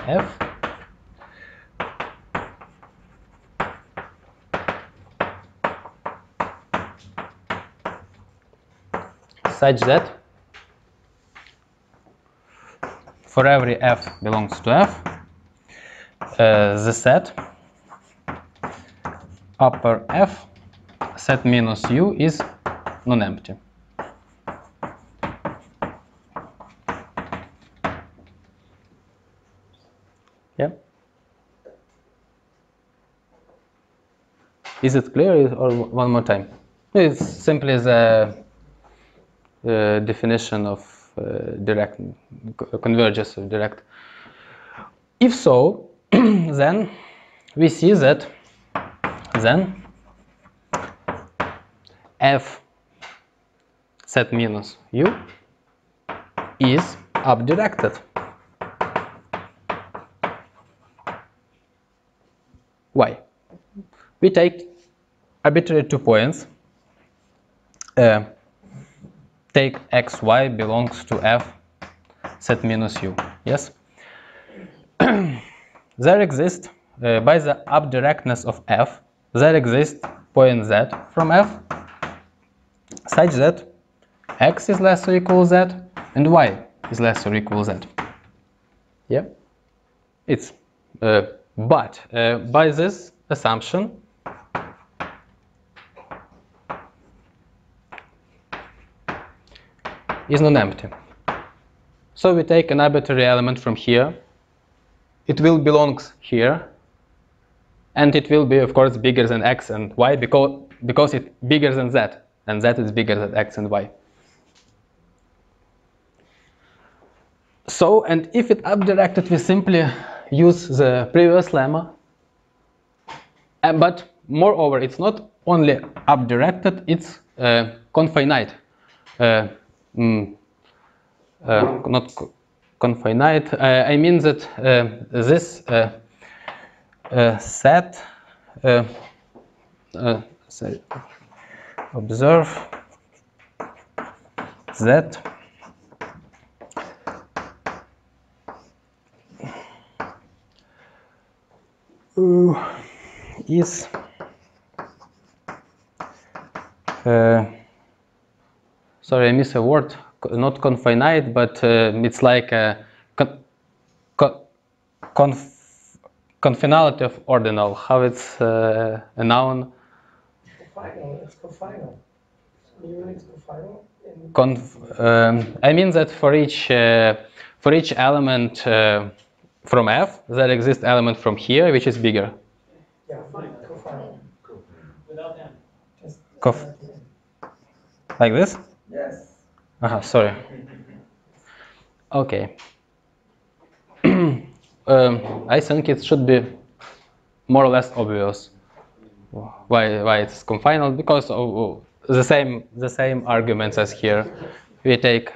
F such that for every F belongs to F the set upper F set minus U is non-empty. Yeah. Is it clear or one more time? It's simply the definition of direct converges of direct. If so, then we see that then f set minus u is up-directed. Why? We take arbitrary 2 points, take x, y belongs to f set minus u, yes? There exists, by the up-directness of f, there exists point z from f such that x is less or equal z and y is less or equal z. Yeah, it's but by this assumption is non-empty. So we take an arbitrary element from here. It will belong here, and it will be, of course, bigger than x and y because it's bigger than z, and z is bigger than x and y. So, and if it up-directed, we simply use the previous lemma. But moreover, it's not only up-directed; it's confinite, not confinite. I mean that this set. Sorry. Observe that. Is sorry, I miss a word. Not confinite, but it's like a confinality of ordinal. How it's a noun? Confinal. It's confinal. It's confinal. I mean that for each element from f, there exists element from here which is bigger. Yeah, cofinal. Without m. Like this? Yes. Sorry. Okay. I think it should be more or less obvious why it's confinal, because of the same arguments as here. We take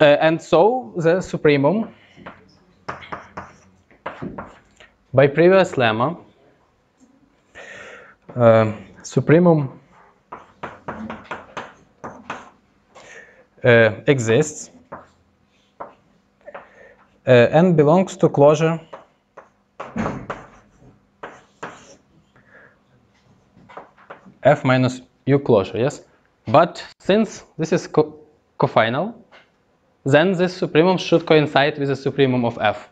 and so the supremum by previous lemma, supremum exists and belongs to closure f minus u closure, yes? But since this is cofinal, then this supremum should coincide with the supremum of f.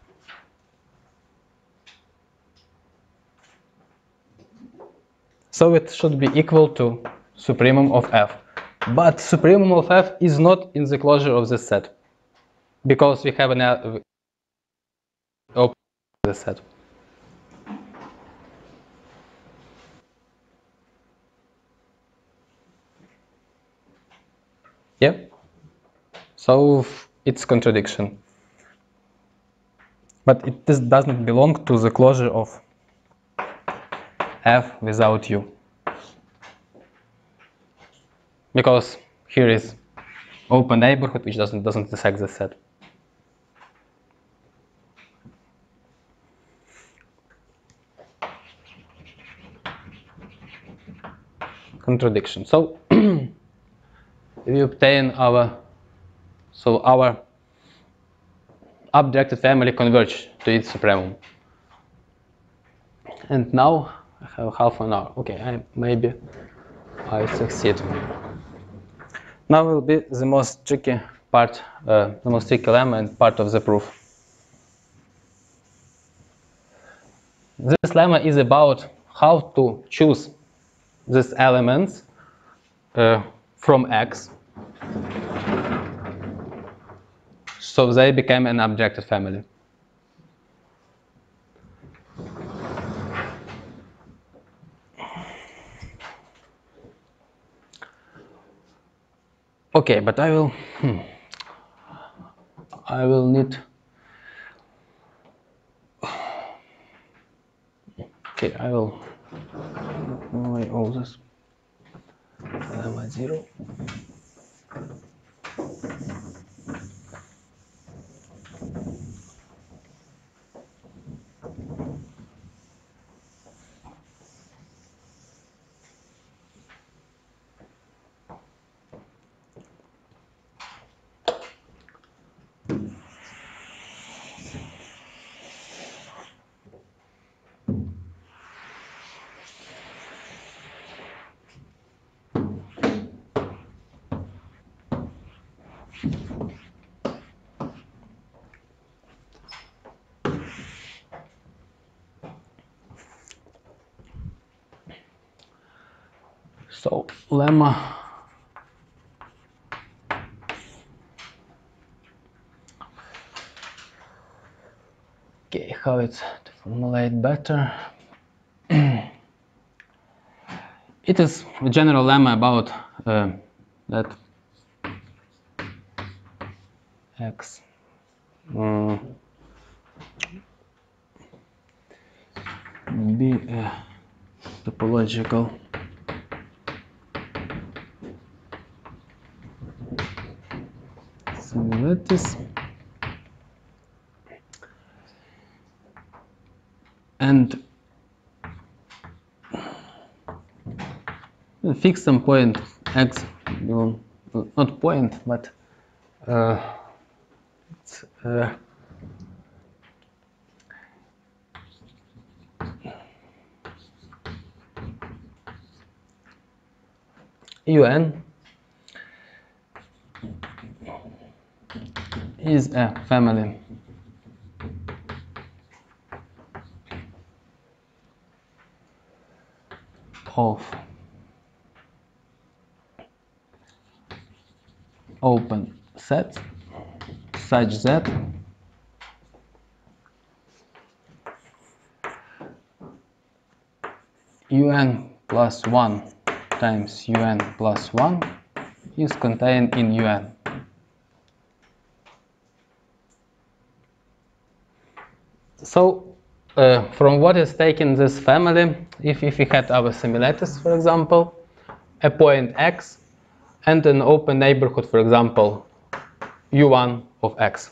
So it should be equal to supremum of f. But supremum of f is not in the closure of this set, because we have an open this set. Yeah. So it's contradiction. But it does not belong to the closure of f without u, because here is open neighborhood which doesn't intersect the set. Contradiction. So we obtain our up-directed family converge to its supremum. And now I have half an hour. Okay, maybe I succeed. Now will be the most tricky part, the most tricky lemma and part of the proof. This lemma is about how to choose these elements from X, so they became an up-directed family. Okay, but I will I will need, okay, I will write all this by 0. So lemma okay, how it's to formulate better. It is a general lemma about that x be a topological similarities, and fix some point x, not point, but it's un is a family of open sets such that un plus 1 times un plus 1 is contained in un. So from what is taken this family, if we had our similators, for example, a point x and an open neighborhood, for example, u1 of x,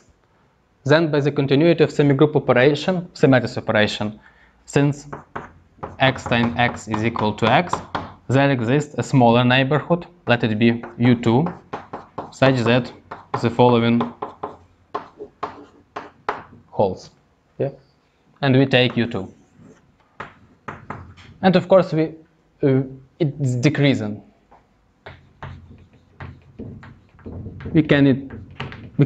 then by the continuity of semigroup operation, symmetries operation, since x times x is equal to x, there exists a smaller neighborhood, let it be u2, such that the following holds. Yeah? And we take u2, and of course we it's decreasing. We can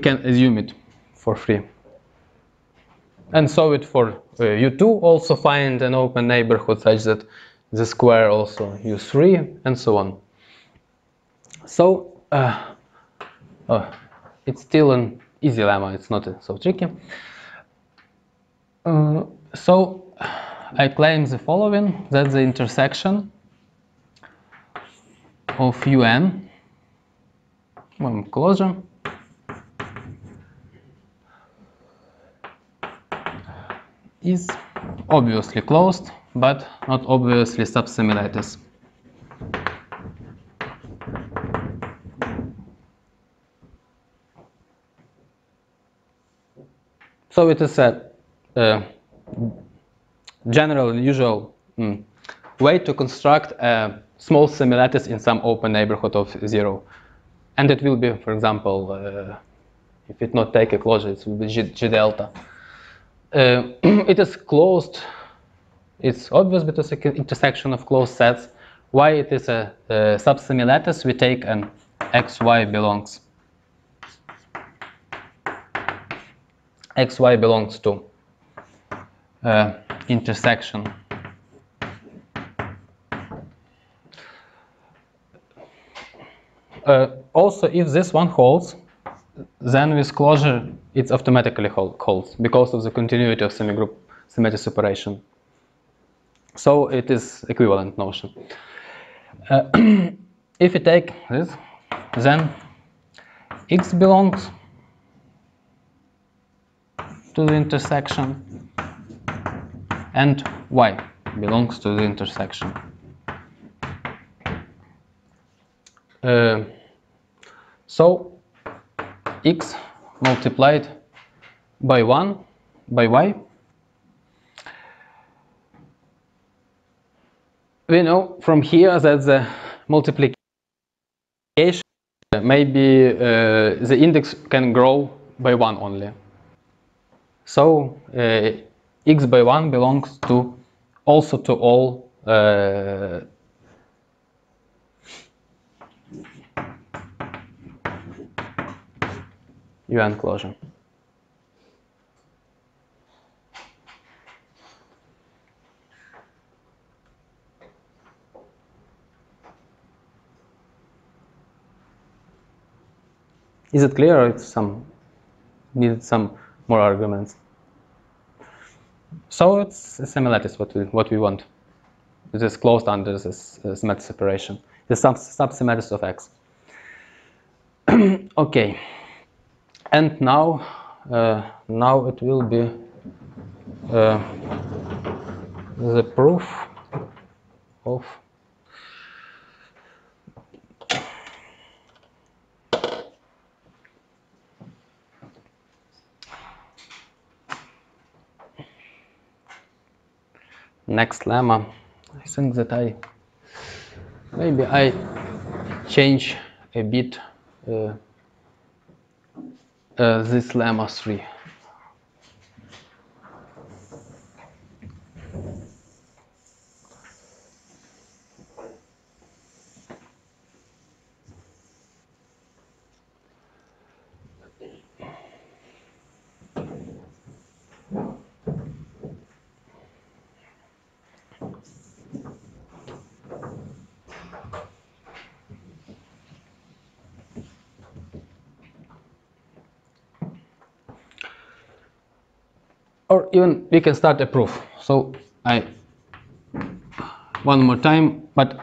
assume it for free, and so it for u2 also find an open neighborhood such that the square also u3 and so on. So it's still an easy lemma. It's not so tricky. So I claim the following, that the intersection of un, one closure, is obviously closed but not obviously subsimilators. So it is a general and usual way to construct small similarities in some open neighborhood of 0, and it will be, for example, if it not take a closure, it will be G delta. It is closed, it's obvious because it's an intersection of closed sets. Why it is a subsimilators? We take an xy belongs to intersection. Also, if this one holds, then with closure it automatically holds because of the continuity of semigroup symmetry operation. So it is equivalent notion. If we take this, then x belongs to the intersection and y belongs to the intersection. So x multiplied by 1 by y. We know from here that the multiplication maybe the index can grow by 1 only. So x by 1 belongs to also to all your enclosure. Is it clear, or it's needed some more arguments? So it's similar to what we want. It is closed under this symmetric separation. The subsymmetries of X. Okay. And now, now it will be the proof of next lemma. I think that maybe I change a bit. This lemma 3. Or even we can start a proof. So I one more time, but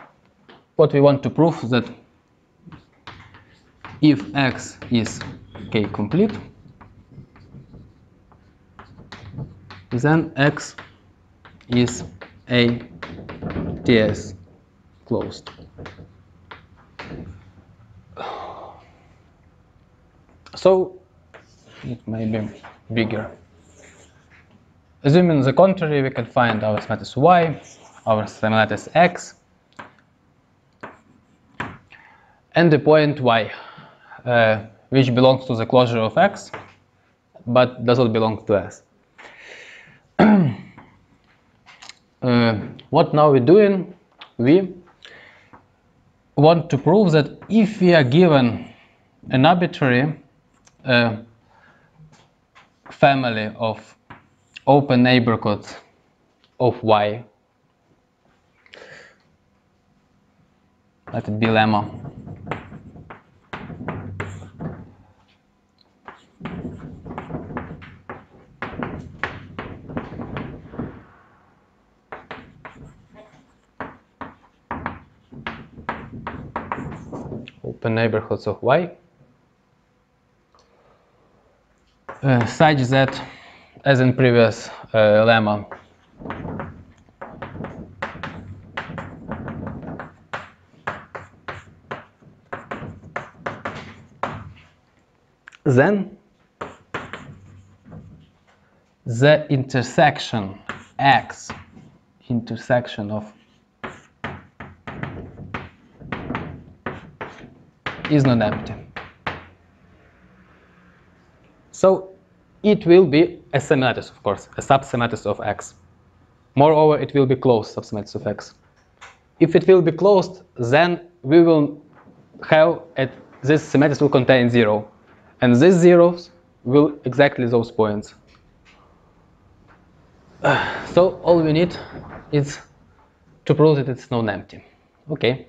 what we want to prove is that if X is K complete, then X is a TS closed. So it may be bigger. Assuming the contrary, we can find our semilattice y, our semilattice x, and the point y, which belongs to the closure of x, but does not belong to S. What now we're doing? We want to prove that if we are given an arbitrary family of open neighborhoods of y, let it be lemma, open neighborhoods of y, such that, as in previous lemma, then the intersection X, intersection of, is not empty. So it will be a semilattice, of course, a subsemilattice of X. Moreover, it will be closed subsemilattice of X. If it will be closed, then we will have this semilattice will contain 0, and these zeros will exactly those points. So all we need is to prove that it's non-empty. Okay.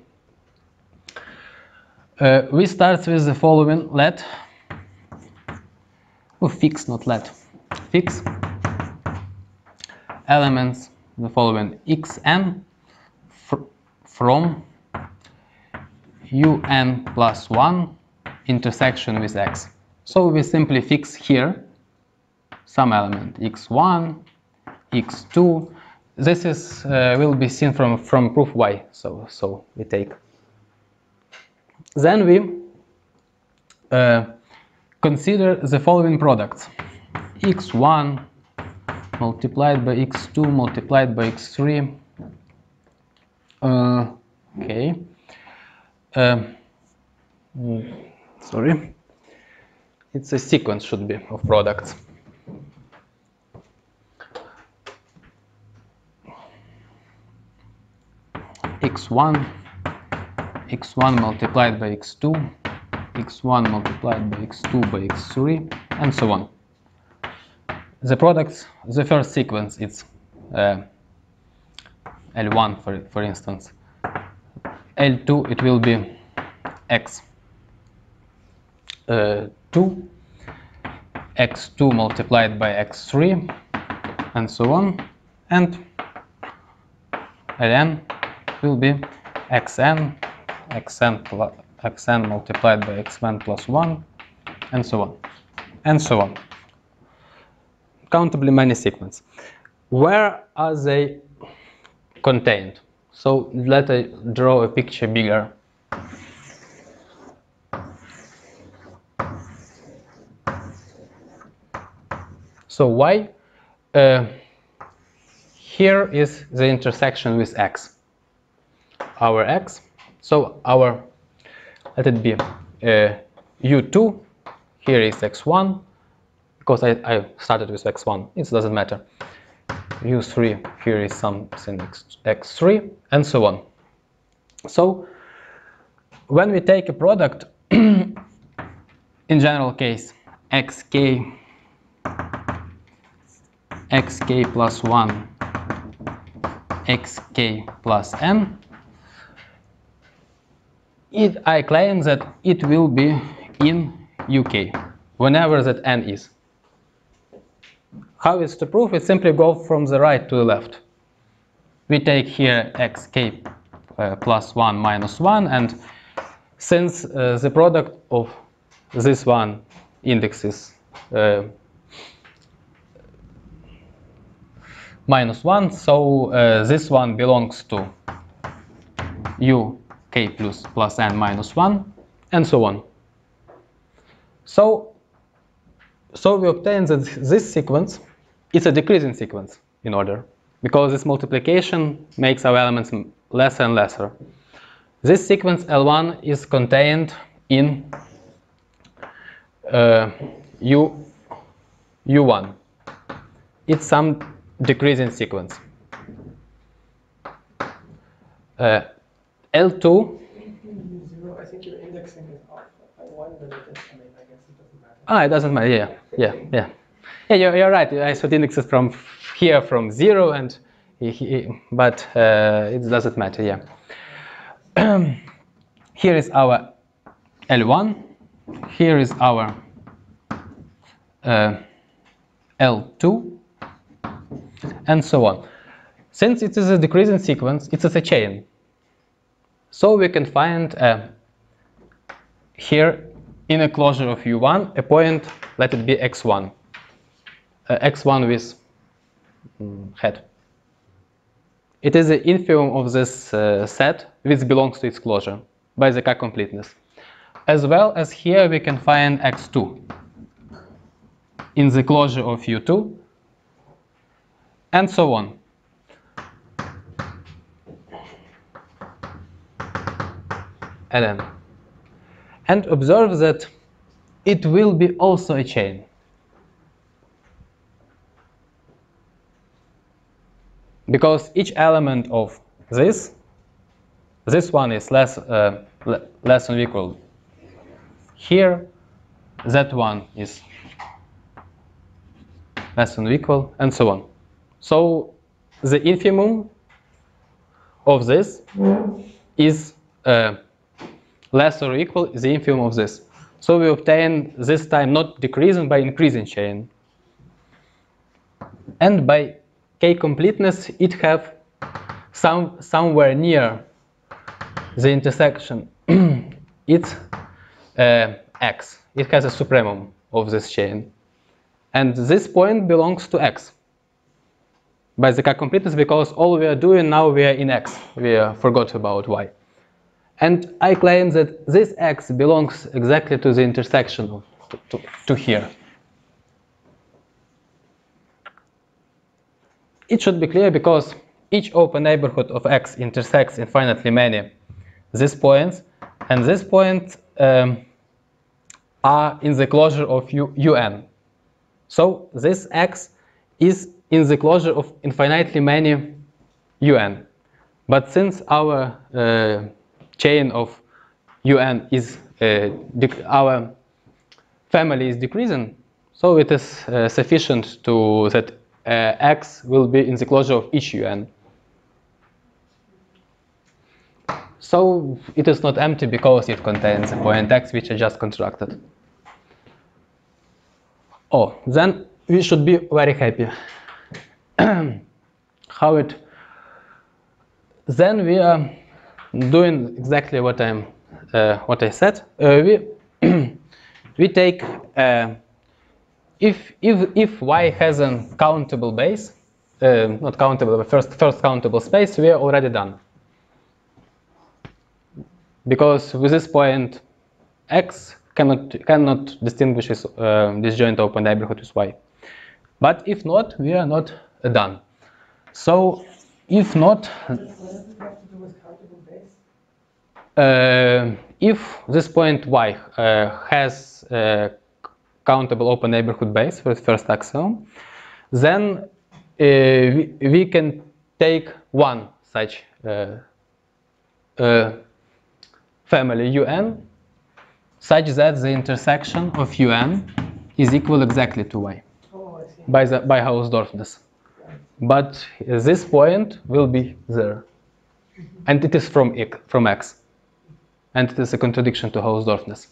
We start with the following let. Oh, fix, not let. Fix elements the following xn from un plus 1 intersection with x. So we simply fix here some element x1, x2. This is will be seen from proof y. So we take. Then we consider the following products: x1 multiplied by x2 multiplied by x3. Sorry, it's a sequence should be of products. x1 multiplied by x2, x1 multiplied by x2 by x3, and so on. The products, the first sequence, it's L1 for instance. L2, it will be x2 x2 multiplied by x3, and so on. And Ln will be xn multiplied by xn plus 1, and so on, and so on. Countably many sequences. Where are they contained? So let us draw a picture bigger. So y, here is the intersection with x, our x. So our, let it be u2, here is x1, because I started with x1, it doesn't matter. u3, here is something x3, and so on. So when we take a product, in general case, xk plus 1, xk plus n, I claim that it will be in UK whenever that n is. How is to prove? It simply go from the right to the left. We take here xk plus 1 minus 1, and since the product of this one indexes minus 1, so this one belongs to u k plus n minus 1, and so on. So we obtain that this sequence is a decreasing sequence in order, because this multiplication makes our elements lesser and lesser. This sequence L1 is contained in U1. It's some decreasing sequence. L2. I think you're indexing it off. I wonder if it's, I mean, I guess it doesn't matter. Ah, it doesn't matter. Yeah. You're right. I should index it from here, from 0, and but it doesn't matter. Yeah. Here is our L1. Here is our L2, and so on. Since it is a decreasing sequence, it is a chain. So we can find here in a closure of U1 a point, let it be x1, x1 with head. It is the infium of this set which belongs to its closure by the k-completeness. As well as here we can find x2 in the closure of U2, and so on. Ln. And observe that it will be also a chain. Because each element of this one is less than or equal here, that one is less than or equal, and so on. So the infimum of this is less or equal the infimum of this. So we obtain this time not decreasing, by increasing chain. And by k-completeness it have somewhere near the intersection. It's x. It has a supremum of this chain. and this point belongs to X. By the completeness, because all we are doing now, we are in X, we forgot about Y. And I claim that this X belongs exactly to the intersection of to here. It should be clear because each open neighborhood of X intersects infinitely many these points, and these points are in the closure of UN. So this X is in the closure of infinitely many UN. But since our chain of UN is our family is decreasing, so it is sufficient to that X will be in the closure of each UN. So it is not empty because it contains a point X which I just constructed. Oh, then we should be very happy. How it? Then we are doing exactly what I'm what I said. We take if Y has a countable base, not countable, but first countable space, we are already done. Because with this point, X cannot distinguish this disjoint open neighborhood with Y. But if not, we are not done. So if not, if this point Y has countable open neighborhood base for the first axiom, then we can take one such family UN such that the intersection of UN is equal exactly to Y by Hausdorffness. But this point will be there, and it is from X, and it is a contradiction to Hausdorffness.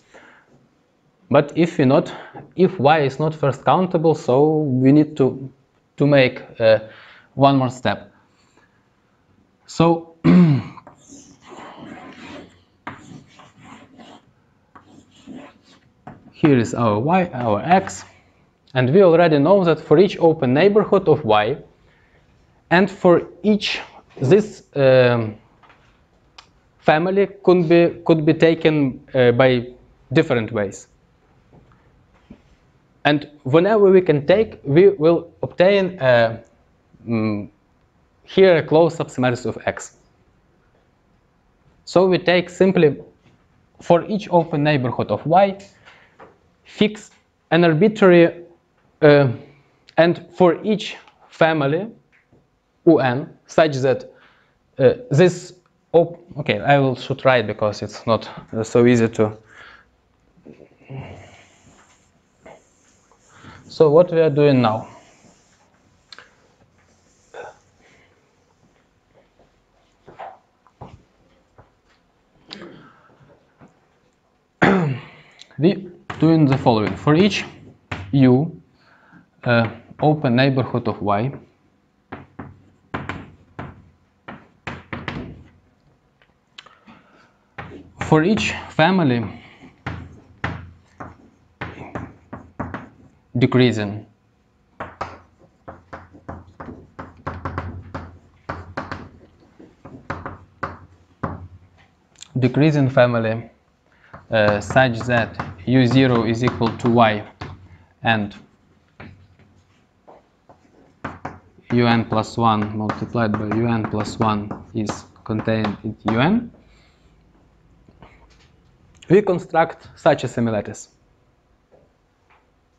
But if we not, if Y is not first countable, so we need to make one more step. So here is our Y, our X, and we already know that for each open neighborhood of Y, and for each this family could be taken by different ways. And whenever we can take, we will obtain here a closed subsematrix of X. So we take simply for each open neighborhood of Y, fix an arbitrary, and for each family UN such that this okay, I will should write because it's not so easy to. So what we are doing now? We doing the following: for each U open neighborhood of Y, for each family decreasing family such that U0 is equal to Y and UN plus 1 multiplied by UN plus 1 is contained in UN, we construct such a semilattice.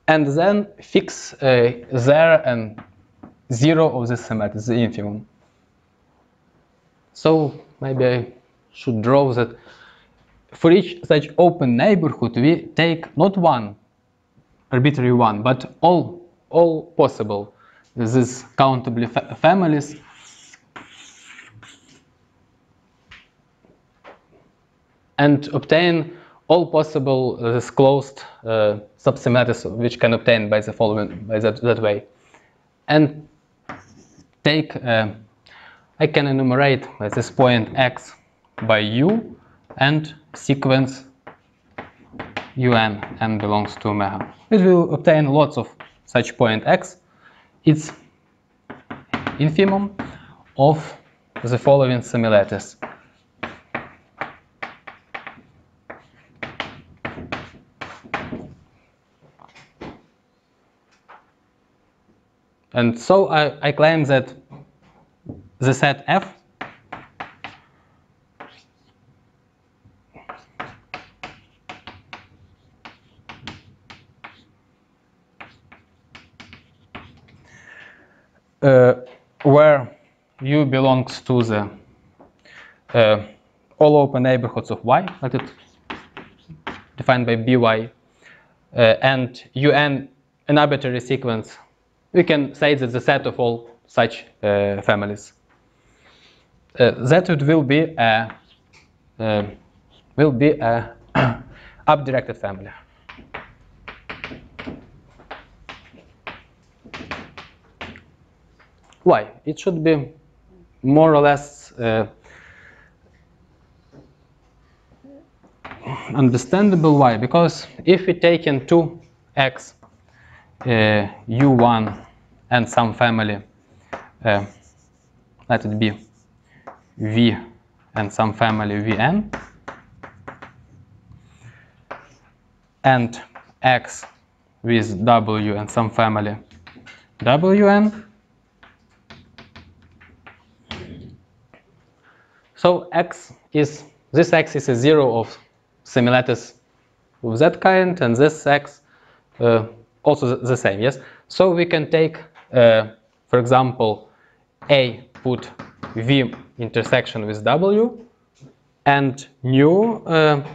And then fix there and 0 of this semilattice, the infimum. So maybe I should draw that for each such open neighborhood we take not one arbitrary one, but all possible these countably families and obtain all possible this closed subsematrix which can obtain by the following by that way, and take I can enumerate at this point X by U and sequence UN n belongs to omega. It will obtain lots of such point x, its infimum of the following semilattice. And so I claim that the set F where U belongs to the all open neighborhoods of Y, that is defined by By, and UN an arbitrary sequence, we can say that the set of all such families. That it will be a up-directed family. Why? It should be more or less understandable. Why? Because if we take in 2x, U1 and some family, let it be V and some family Vn, and X with W and some family Wn. So X is, this X is a zero of semilattice of that kind, and this X also the same, yes? So we can take, for example, A put V intersection with W, and nu,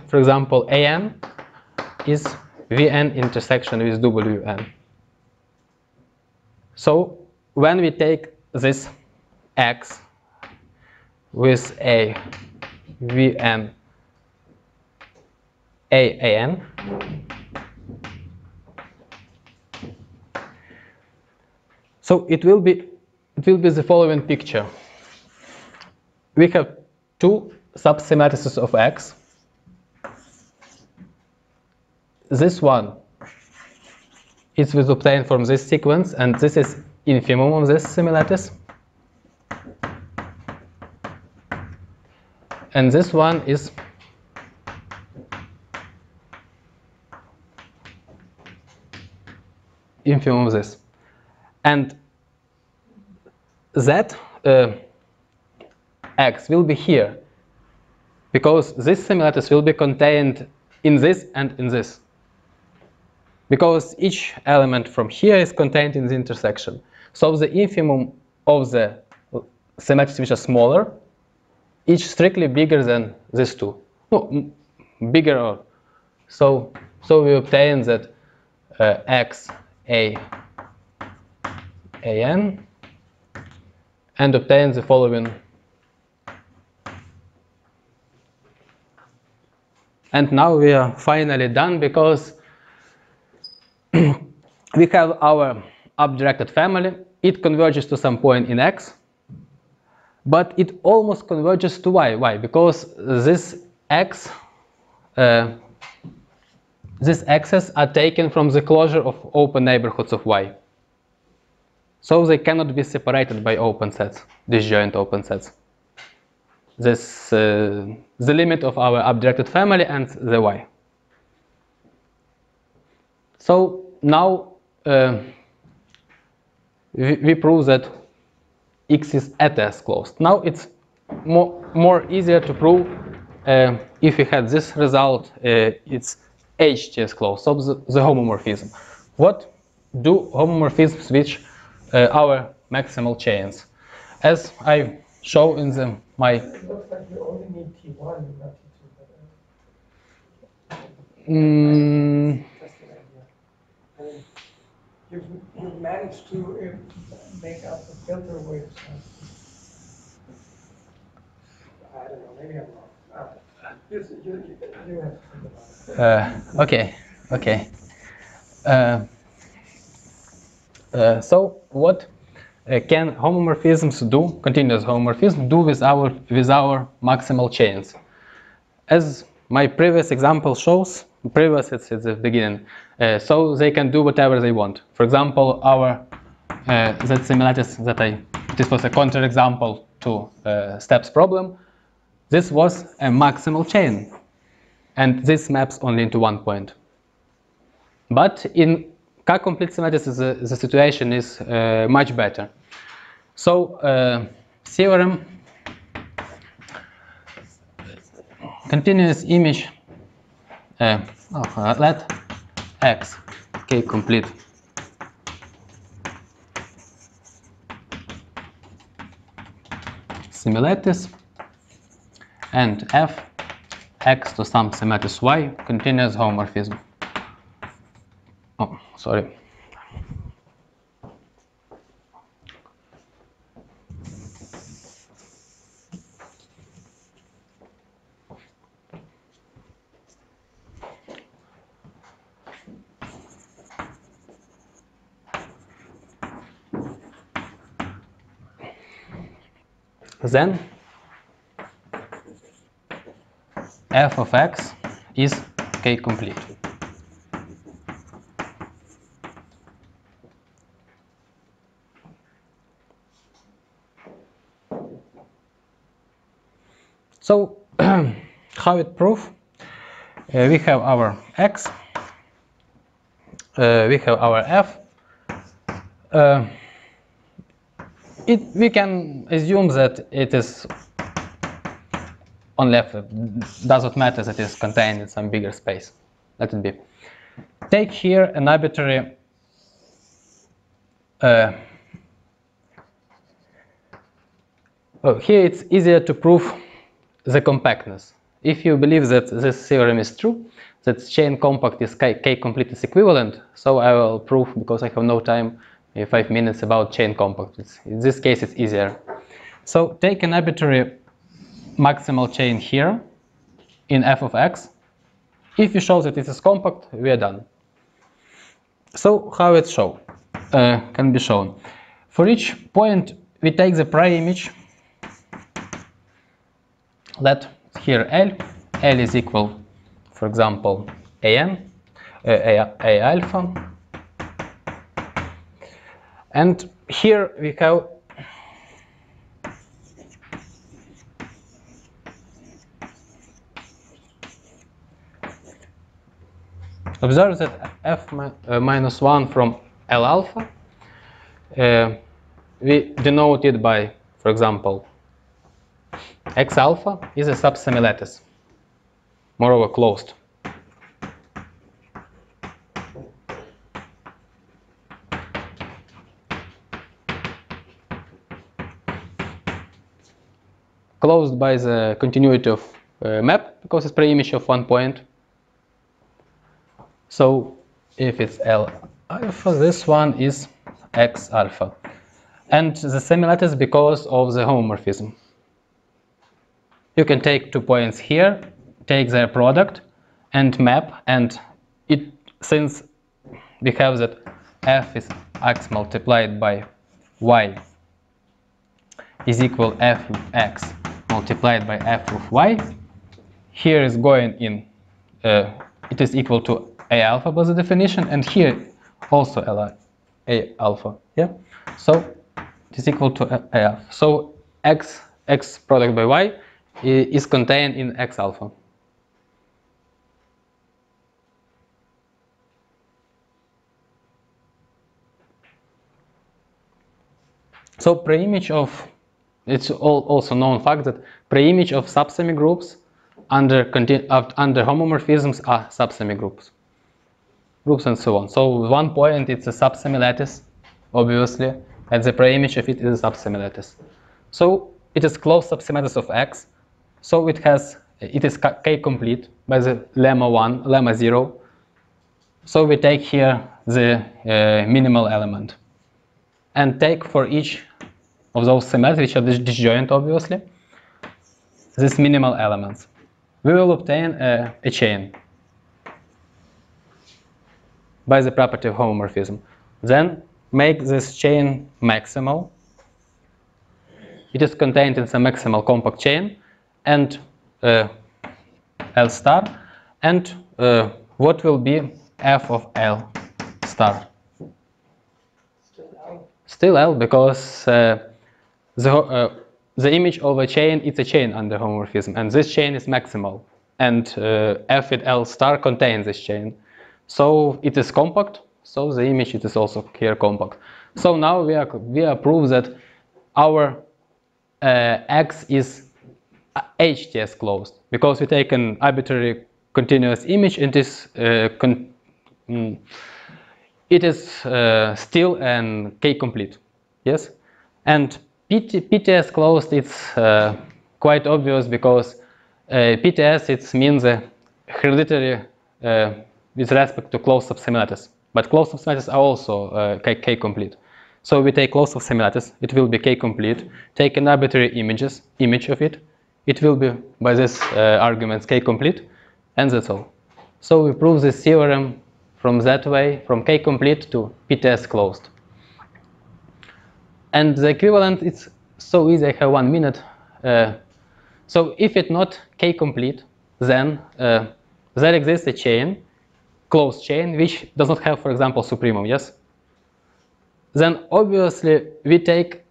for example, An is Vn intersection with Wn. So when we take this X with a Vn Aan, so it will be the following picture. We have two subsemilattices of X. This one is obtained from this sequence, and this is infimum of this semilattice. And this one is infimum of this. And that X will be here, because this semilattice will be contained in this and in this, because each element from here is contained in the intersection. So the infimum of the semilattices which are smaller, each strictly bigger than these two. No, bigger or so we obtain that X An, and obtain the following, and now we are finally done, because we have our up-directed family. It converges to some point in X, but it almost converges to Y. Why? Because these X's are taken from the closure of open neighborhoods of Y. So they cannot be separated by open sets, disjoint open sets. This the limit of our up-directed family and the Y. So now we prove that X is at S closed. Now it's more easier to prove if we had this result, it's HTS closed, so the homomorphism. What do homomorphisms which our maximal chains? As I show in my... It looks like you only need T1 in latitude. You've managed to make out the filter waves. I don't know, maybe I'm wrong. Okay. So what can homomorphisms do? Continuous homomorphism do with our maximal chains? As my previous example shows, previous it's the beginning. So they can do whatever they want. For example, our that simulates that this was a counterexample to steps problem. This was a maximal chain, and this maps only into one point. But in K-complete semigroups, the situation is much better. So theorem continuous image let X K-complete similarities and F X to some semigroups Y continuous homomorphism. Oh, sorry. Then f of x is K-complete. So how it prove? We have our x, we have our f. We can assume that it is on left, doesn't matter that it is contained in some bigger space. Let it be. Take here an arbitrary here it's easier to prove the compactness. If you believe that this theorem is true, that chain compact is K-complete is equivalent, so I will prove, because I have no time, 5 minutes about chain compact. In this case, it's easier. So take an arbitrary maximal chain here in f of x. If you show that it is compact, we are done. So how it show can be shown? For each point, we take the prior image. Let here L is equal, for example, A alpha. And here we have observe that f minus 1 from L alpha we denote it by, for example, X alpha is a subsemilattice, moreover closed. Closed by the continuity of map, because it's preimage of one point. So if it's L alpha, this one is X alpha. And the semilattice because of the homomorphism. You can take 2 points here, take their product and map, and it, since we have that F is X multiplied by Y is equal F of X multiplied by f of y, here is going in, it is equal to a alpha by the definition, and here also a alpha, yeah? So it is equal to a alpha. So x product by y is contained in x alpha. So preimage of, it's also known fact that preimage of subsemigroups under homomorphisms are subsemigroups, groups and so on. So 1 point it's a subsemilattice, obviously, and the preimage of it is a subsemilattice. So it is closed subsemilattice of X. So it is K-complete by the lemma 1, lemma 0. So we take here the minimal element and take for each of those semigroups which are disjoint, obviously, these minimal elements. We will obtain a chain by the property of homomorphism. Then make this chain maximal. It is contained in some maximal compact chain and L star, and what will be f of L star? Still L, because the image of a chain is a chain under homomorphism, and this chain is maximal, and f with L star contains this chain. So it is compact, so the image it is also here compact. So now we are prove that our X is HTS closed, because we take an arbitrary continuous image, and it is still an K complete, yes. And PTS closed, it's quite obvious, because PTS it means a hereditary with respect to closed subsemilators, but closed subsemilators are also K complete. So we take closed subsemilators, it will be K complete. Take an arbitrary image of it, it will be by this arguments K complete, and that's all. So we prove this theorem from that way, from K complete to PTS closed. And the equivalent, it's so easy. I have 1 minute. So if it's not K complete, then there exists a chain, closed chain, which does not have, for example, supremum. Yes. Then obviously we take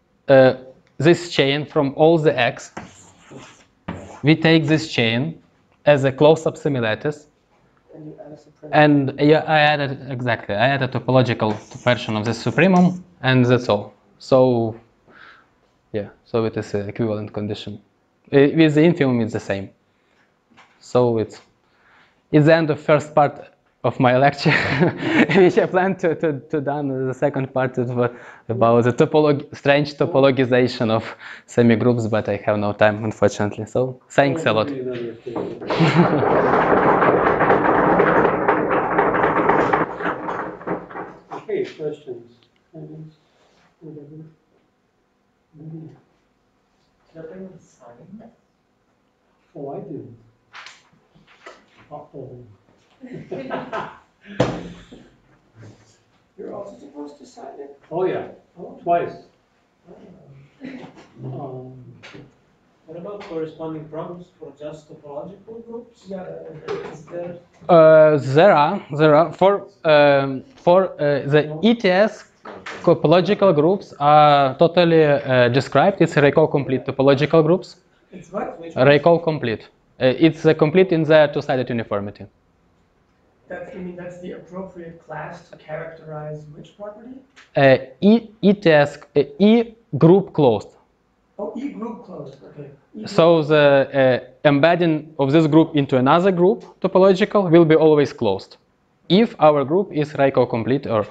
this chain from all the X. We take this chain as a closed subsemilators, and I added exactly. I added a topological version of this supremum, and that's all. So, yeah. So it is an equivalent condition. With the infimum, it's the same. So it's the end of first part of my lecture, which I plan to done the second part about the strange topologization of semigroups, but I have no time, unfortunately. So thanks a lot. Okay, questions? Oh, I didn't. Uh-oh. You're also supposed to sign it? Oh, yeah. Oh. Twice. What about corresponding problems for just topological groups? Yeah. Is there... There are. For the ETS, topological groups are totally described. It's Raycole-complete topological groups. It's what? Raycole-complete. It's complete in the two-sided uniformity. That's, you mean that's the appropriate class to characterize which property? E group closed. Oh, E group closed. Okay. E so the embedding of this group into another group topological will be always closed, if our group is Raycole complete or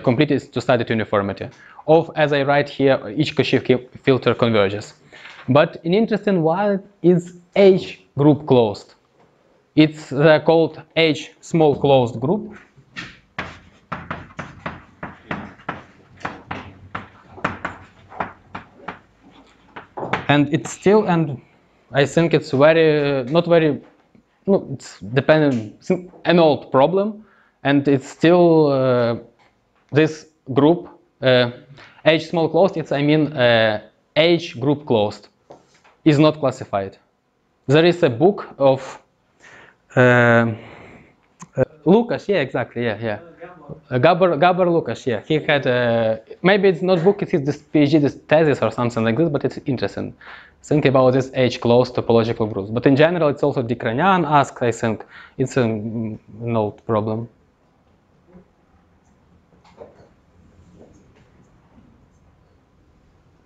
complete is two-sided uniformity. Of as I write here, each Cauchy filter converges. But an interesting one is H group closed. It's called H small closed group. And it's still, and I think it's it's dependent, an old problem, and it's still this group, H small closed, H group closed is not classified. There is a book of Lukas, yeah, exactly, yeah. Gabor Lukas, yeah. He had maybe it's not book, it's his PhD thesis or something like this, but it's interesting. Think about this H-closed topological groups. But in general, it's also Dikranian asked. I think it's an old problem.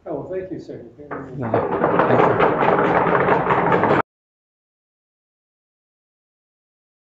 Oh, well, thank you, sir. Thank you.